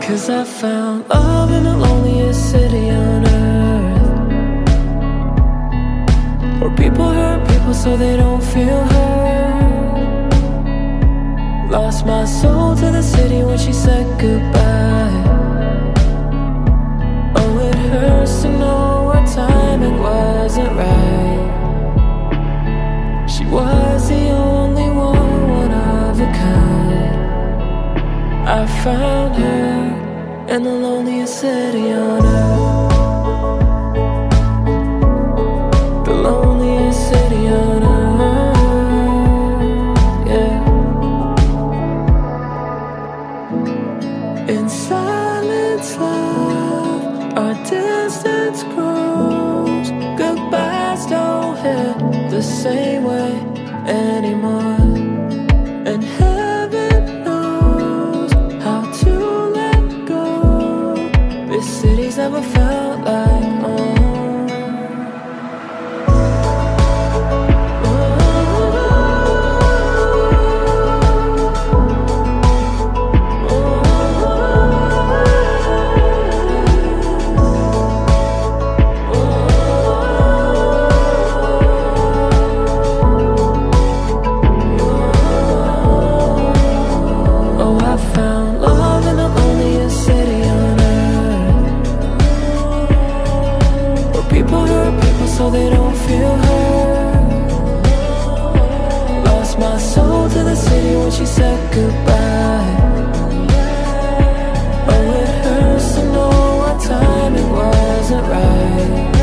'Cause I found love in the loneliest city on earth, where people hurt people so they don't feel hurt. Lost my soul to the city when she said goodbye. Oh, it hurts to know our timing wasn't right. She was the only one I found her in the loneliest city on earth, the loneliest city on earth, yeah. In silence, love, our distance grows. Goodbyes don't hit the same way anymore. And heaven knows how to let go. This city's never felt like home. So they don't feel hurt. Lost my soul to the city when she said goodbye. Oh, it hurts to know what time it wasn't right.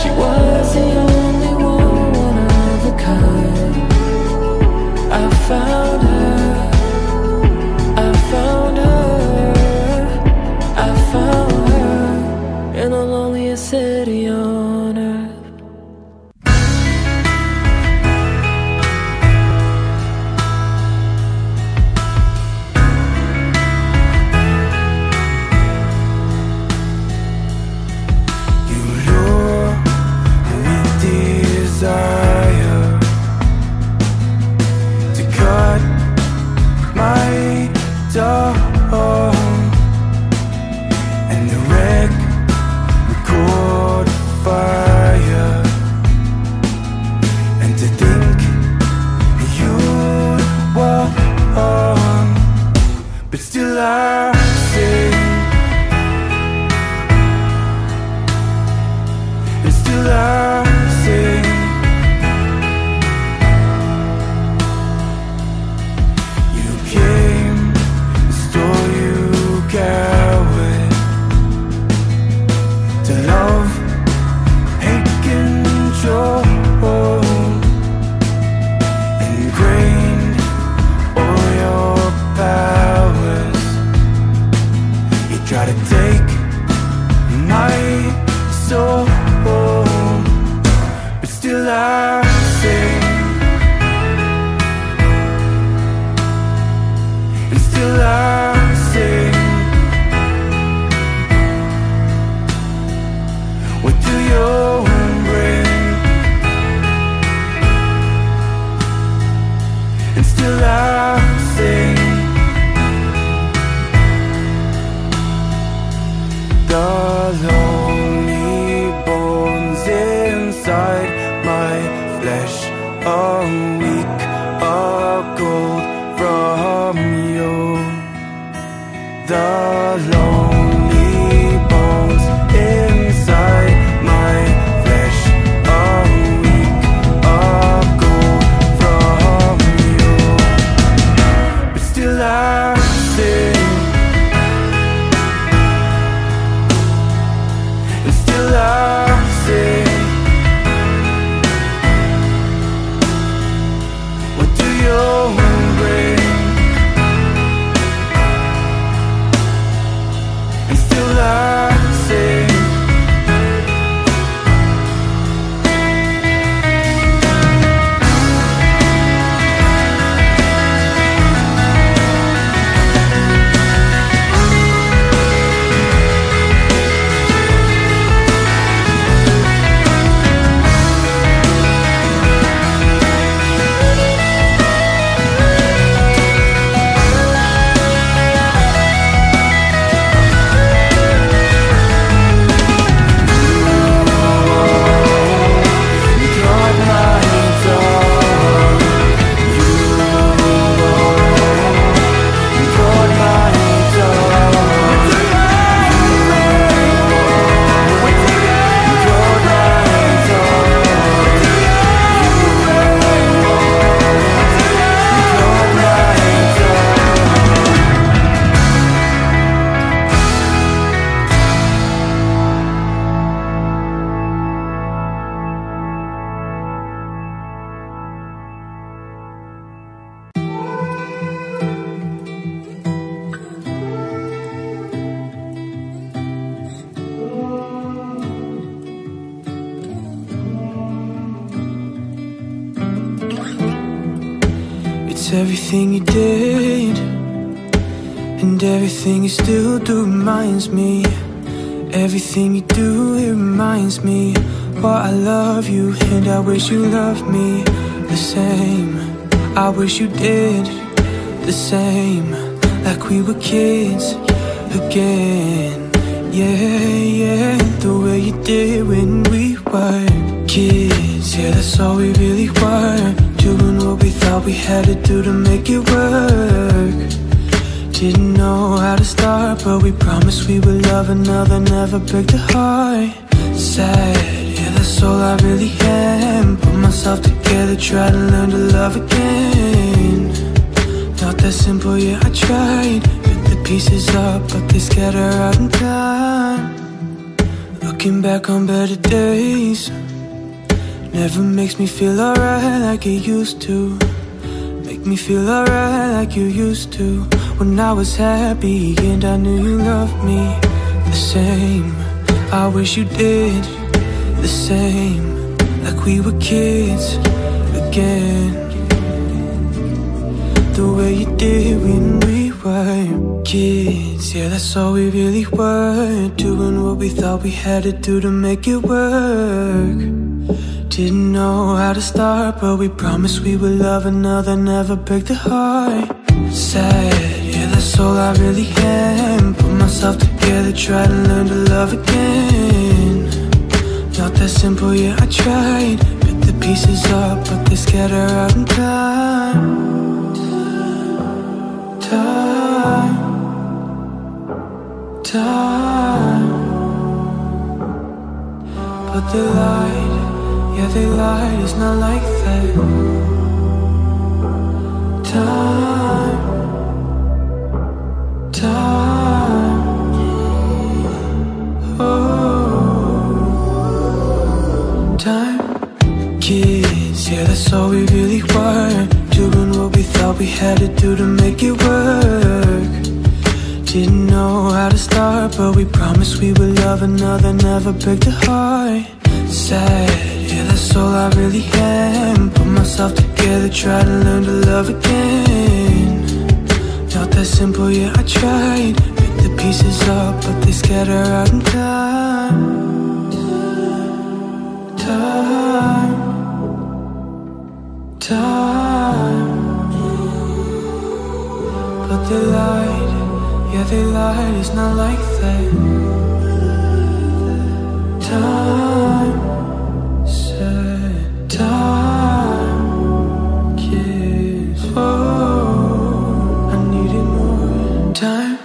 She was the only one of a kind. I found her, I found her, I found her in the loneliest city on earth. It's everything you did, and everything you still do reminds me. Everything you do, it reminds me. Well, I love you, and I wish you loved me the same. I wish you did the same, like we were kids again. Yeah, yeah, the way you did when we were kids. Yeah, that's all we really were, doing what we thought we had to do to make it work. Didn't know how to start, but we promised we would love another, never break the heart. Sad, yeah, that's all I really am. Put myself together, try to learn to love again. Not that simple, yeah, I tried. Put the pieces up, but they scatter out in time. Looking back on better days never makes me feel alright like it used to. Make me feel alright like you used to. When I was happy and I knew you loved me the same. I wish you did the same, like we were kids again. The way you did when we were kids. Yeah, that's all we really were, doing what we thought we had to do to make it work. Didn't know how to start, but we promised we would love another, never break the heart. Sad, yeah, that's all I really am. Put myself together, try to learn to love again. Not that simple, yeah, I tried. Pick the pieces up, but they scatter out in time. Time, time. But they lied, yeah, they lied. It's not like that. Time, time, oh, time. Kids, yeah, that's all we really were, doing what we thought we had to do to make it work. Didn't know how to start, but we promised we would love another, never break the heart. Sad, yeah, that's all I really am. Put myself together, try to learn to love again. Not that simple, yeah, I tried. Pick the pieces up, but they scatter out in time. Time, time. But they lied, yeah, they lied. It's not like that. Time. Time, kiss. Oh, I needed more time.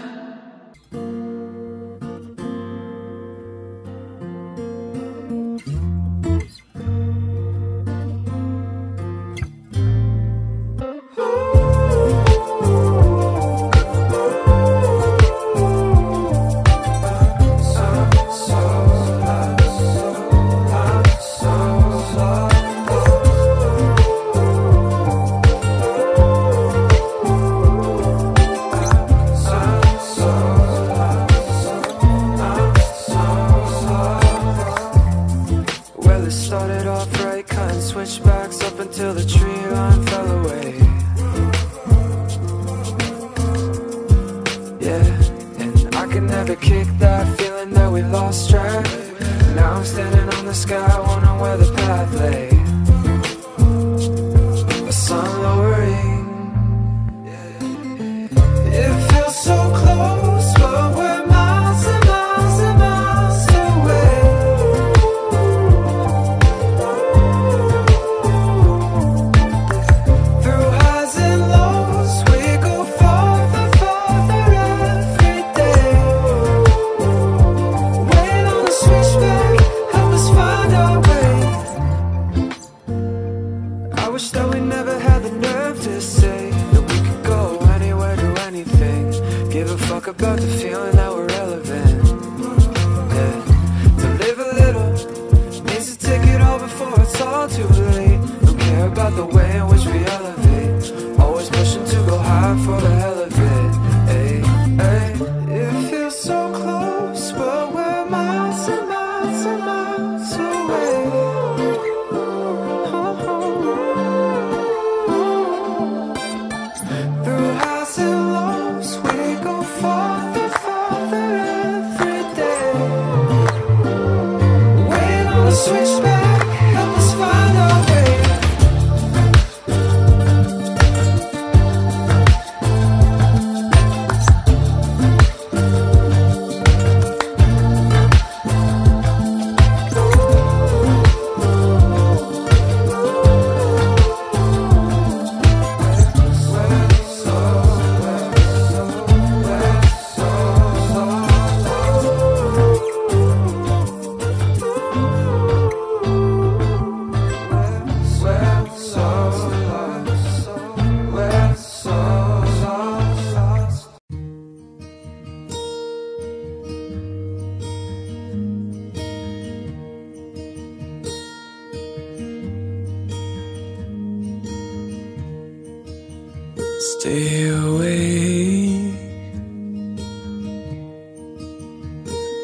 Stay awake.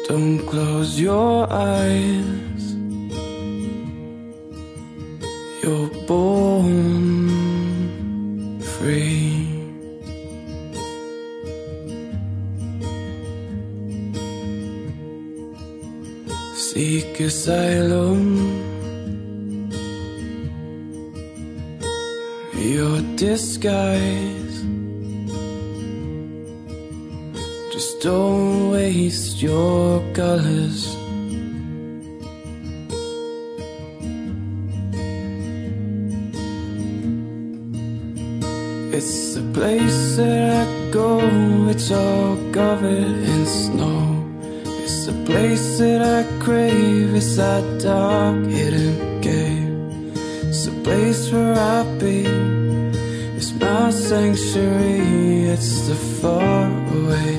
Don't close your eyes. You're born free. Seek asylum. Your disguise. Just don't waste your colors. It's the place that I go, it's all covered in snow. It's the place that I crave, it's that dark hidden cave. It's the place where I be. It's my sanctuary, it's the faraway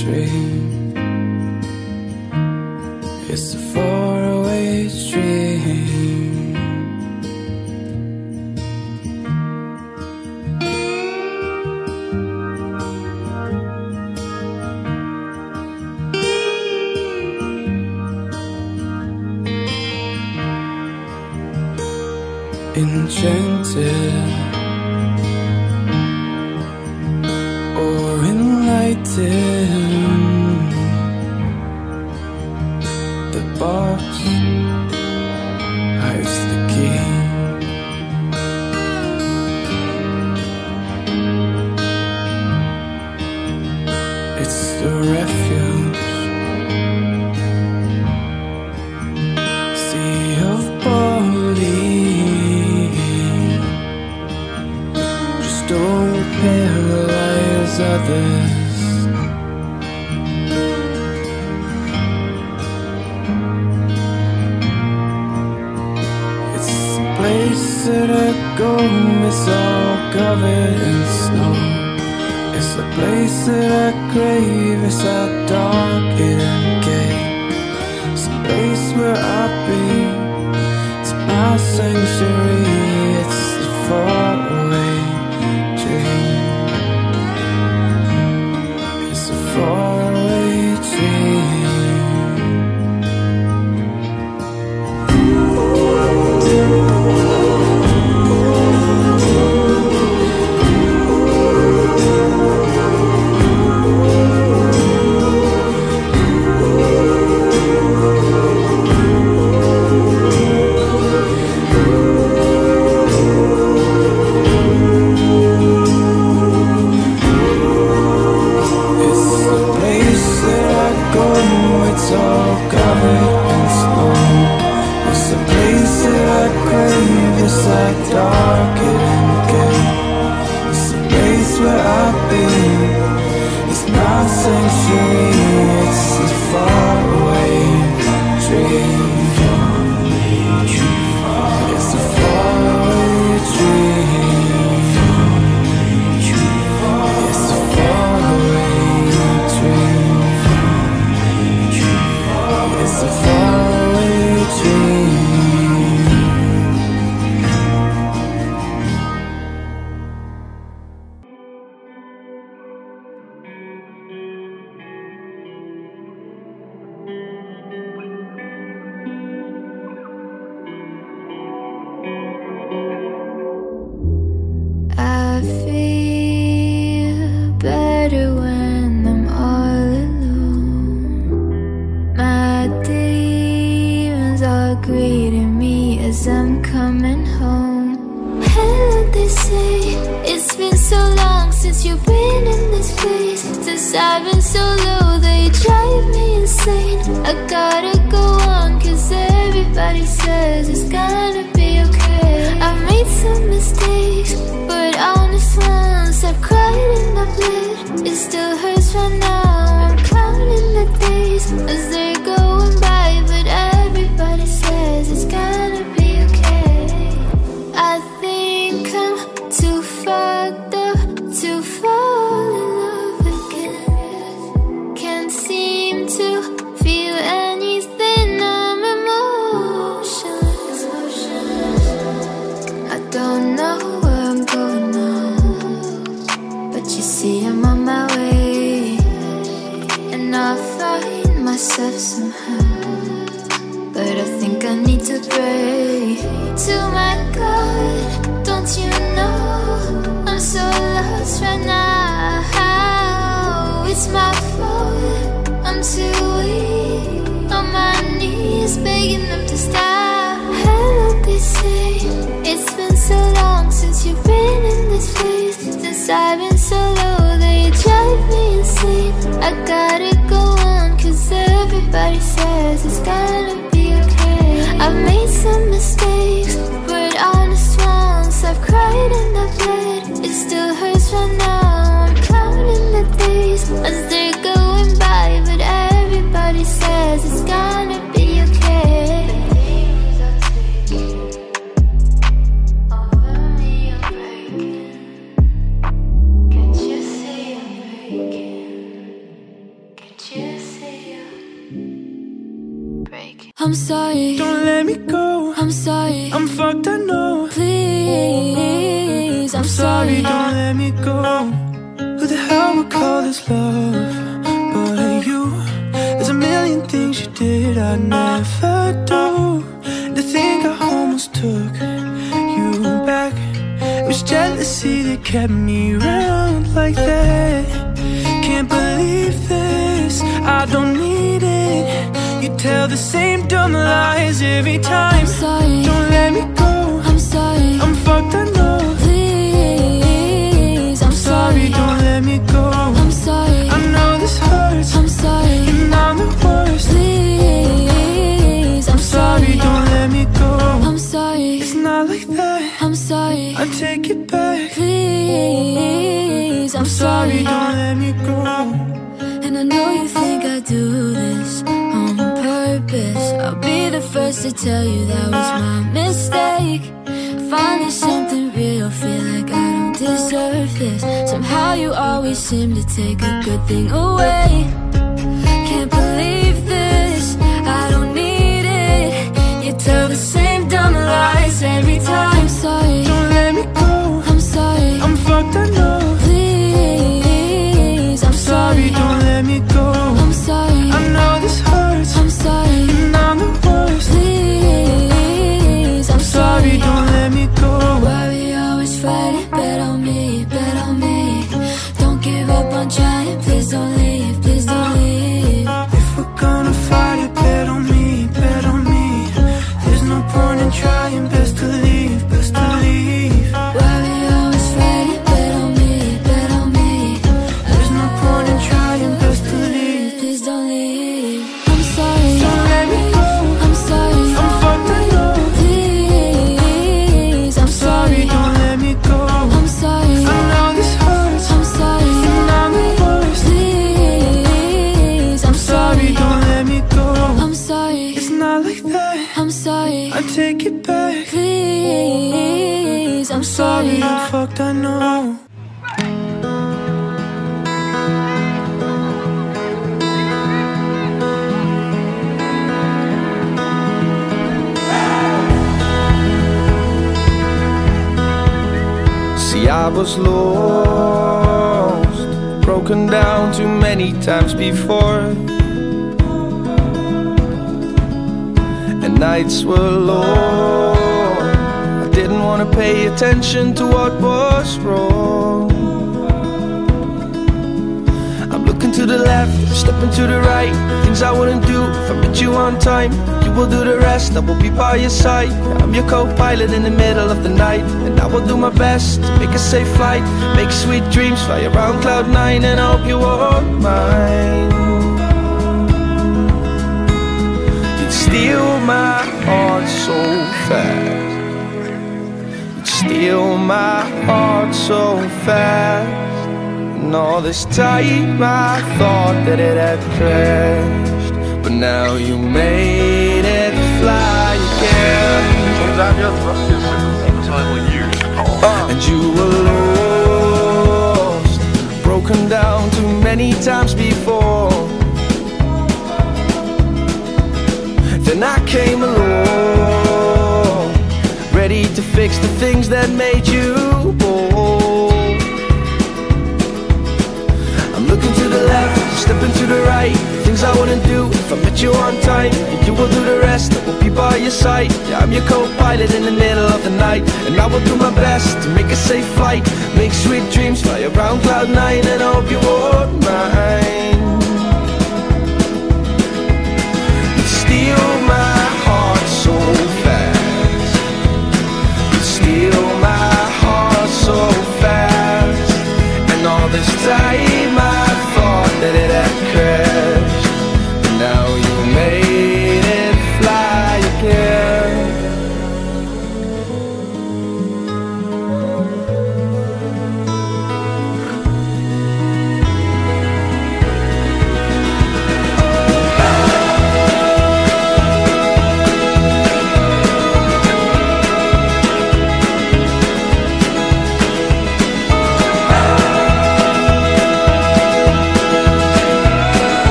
dream. It's the faraway dream. Enchanted or enlightened, the box hides the key. It's the refuge, sea of body. Just don't paralyze others. It's the place that I go, it's all covered in snow. It's the place that I crave, it's our dark hidden cave. It's the place where I be, it's my sanctuary, it's the faraway dream. Faraway dream. Feel anything, I'm emotionless. myself somehow, but I think I need to pray to my God. Don't you know I'm so lost right now? It's my fault, I'm too weak, on my knees begging them to stop. Help me say, it's been so long since you've been in this place, since I've been so low that you drive me insane. I gotta go on, cause everybody says it's gonna be okay. I've made some mistakes, but honest ones, I've cried and I've bled. It still hurts right now, I'm counting the days as they're going by, but everybody says it's gonna be okay. I'm sorry, don't let me go. I'm sorry, I'm fucked, I know. Please, I'm sorry, don't let me go. Who the hell would call this love? But you, there's a million things you did I never do. The thing I almost took you back, it was jealousy that kept me around like that. Can't believe this, I don't need it. You tell the same dumb lies every time. I'm sorry, don't let me go. I'm sorry, I'm fucked, I know. Please, I'm sorry, don't let me go. I'm sorry, I know this hurts. I'm sorry, and I'm the worst. Please, I'm sorry, don't let me go. I'm sorry, it's not like that. I'm sorry, I take it back. Please, I'm sorry, don't let me go. And I know you think I do this on purpose. I'll be the first to tell you that was my mistake. Finally something real, feel like I don't deserve this. Somehow you always seem to take a good thing away. Can't believe this, I don't need it. You tell the same dumb lies every time. I'm sorry, don't let me go. I'm sorry, I'm fucked, I know. Please, I'm sorry, don't let me go. I'm sorry, I know this hurts. I'm sorry, and I'm the worst. Please, I'm sorry, don't let me go. Why we always fighting? Bet on me, bet on me. Don't give up on trying, please don't leave, please don't leave. If we're gonna fight it, bet on me, bet on me. There's no point in trying, best to leave, best to leave. Why we always fighting? Bet on me, bet on me. There's no point in trying, best to leave, please don't leave. Take it back, please. I'm sorry, I'm fucked, I know. See, I was lost, broken down too many times before. Nights were long, I didn't want to pay attention to what was wrong. I'm looking to the left, stepping to the right. Things I wouldn't do if I met you on time. You will do the rest, I will be by your side. I'm your co-pilot in the middle of the night, and I will do my best to make a safe flight. Make sweet dreams, fly around cloud nine, and I hope you won't mind. Steal my heart so fast, steal my heart so fast. And all this time I thought that it had crashed, but now you made it fly again. And you were lost, broken down too many times before. Then I came along, ready to fix the things that made you bold. I'm looking to the left, stepping to the right. things I wouldn't do if I met you on time. And you will do the rest, I will be by your side. Yeah, I'm your co-pilot in the middle of the night, and I will do my best to make a safe flight, make sweet dreams fly around cloud nine. And I hope you won't mind. You steal my heart so fast, you steal my heart so fast. And all this time I thought that it had crashed, but now you made it fly again.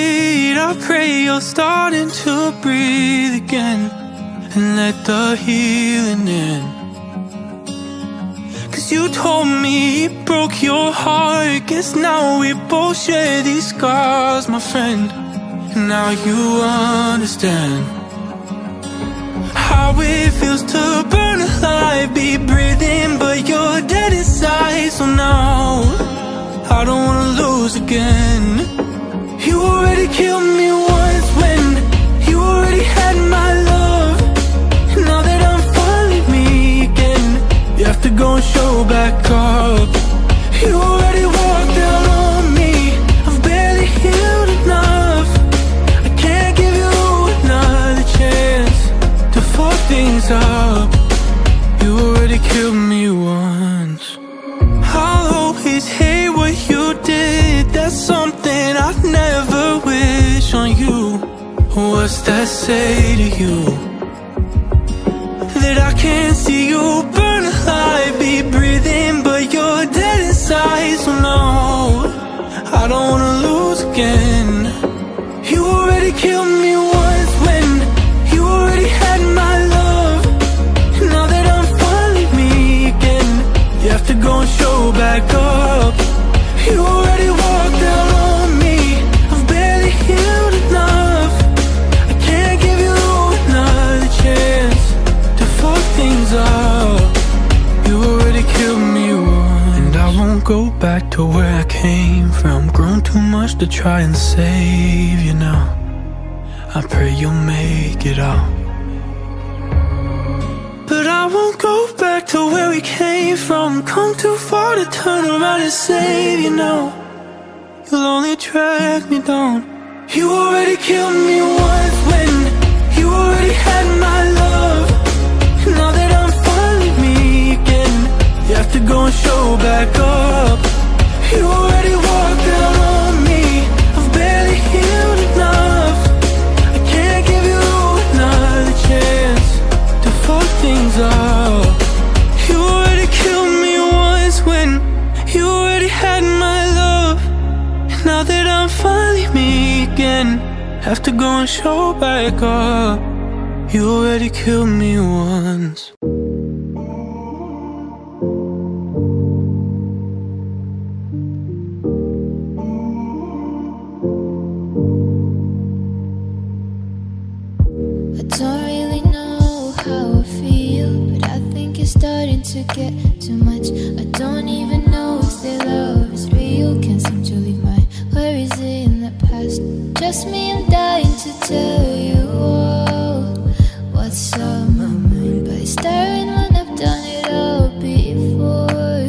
Feet, I pray you're starting to breathe again and let the healing in. Cause you told me he broke your heart, guess now we both share these scars, my friend. And now you understand how it feels to burn alive, be breathing but you're dead inside. So now I don't wanna lose again. You already killed me once when you already had my love. Now that I'm falling me again, you have to go and show back up. You already walked out on me, I've barely healed enough. I can't give you another chance to fuck things up. You already killed me once. I'll always hate what you did, that's something I'd never wish on you. What's that say to you? That I can't see you burn alive, be breathing but you're dead inside. So no, I don't wanna lose again. You already killed me once when you already had my love. Now that I'm falling me again, you have to go and show back up. You already walked out on up. You already killed me once. And I won't go back to where I came from. Grown too much to try and save you now. I pray you'll make it out. But I won't go back to where we came from. Come too far to turn around and save you now. You'll only drag me down. You already killed me once when you already had my love. Now that I'm falling me again, you have to go and show back up. You already walked out on me, I've barely healed enough. I can't give you another chance to fuck things up. You already killed me once when you already had my love. Now that I'm falling me again, have to go and show back up. You already killed me once. I don't really know how I feel, but I think it's starting to get too much. I don't even know if their love is real. Can't seem to leave my worries in the past. Trust me, I'm dying to tell you all what's on my mind by staring when I've done it all before.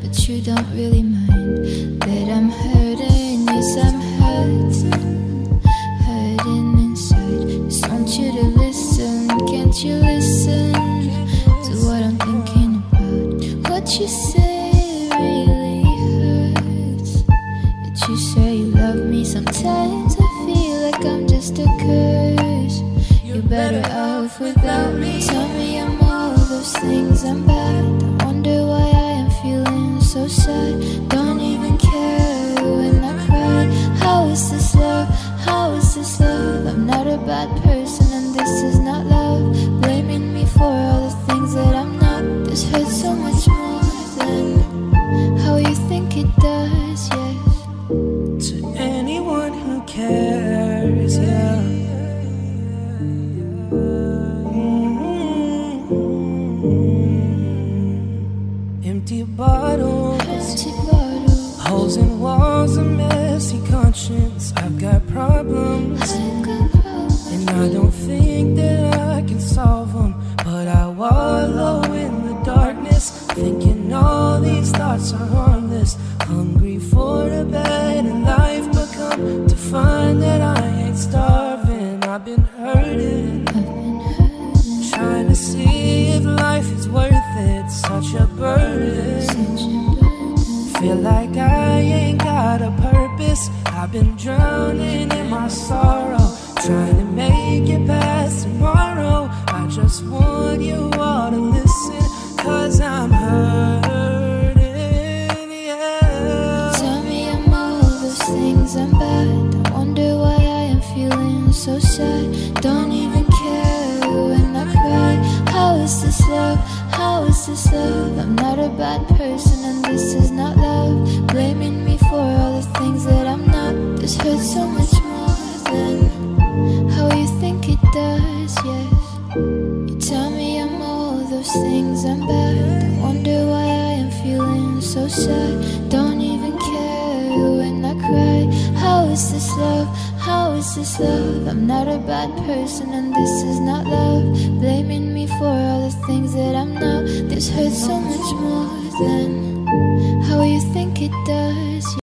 But you don't really mind that I'm hurting. Yes, I'm hurting, hurting inside. Just want you to listen. Can't you listen to what I'm thinking about? What you say really hurts. It love me. Sometimes I feel like I'm just a curse. You're better off without me. Tell me I'm all those things I'm bad. I wonder why I am feeling so sad. Don't even care when I cry. How is this love? How is this love? I'm not a bad person and this is not love. Blaming me for all the things that I'm not. This hurts so much more than how you think it does, yeah. To anyone who cares, yeah. Empty bottles, holes in walls, a messy conscience. I've got problems, and I don't think that I can solve them. But I wallow in the darkness, thinking all these thoughts are harmless. Hungry for a better life, but come to find that I ain't starving. I've been hurting, trying to see if life is worth it. Such a burden, feel like I ain't got a purpose. I've been drowning in my sorrow, trying to make it past tomorrow. I just want you all to listen, 'cause I'm hurting, yeah. Tell me I'm all those things I'm bad. I wonder why I am feeling so sad. Don't even care when I cry. How is this love? How is this love? I'm not a bad person and this is not love. Blaming me for all the things that I'm not. This hurts so much more than how you think it does, yes. You tell me I'm all those things I'm bad. I wonder why I am feeling so sad. Don't even care when I cry. How is this love? How is this love? I'm not a bad person and this is not love. Blaming me for all the things that I'm not. This hurts so much more than how you think it does.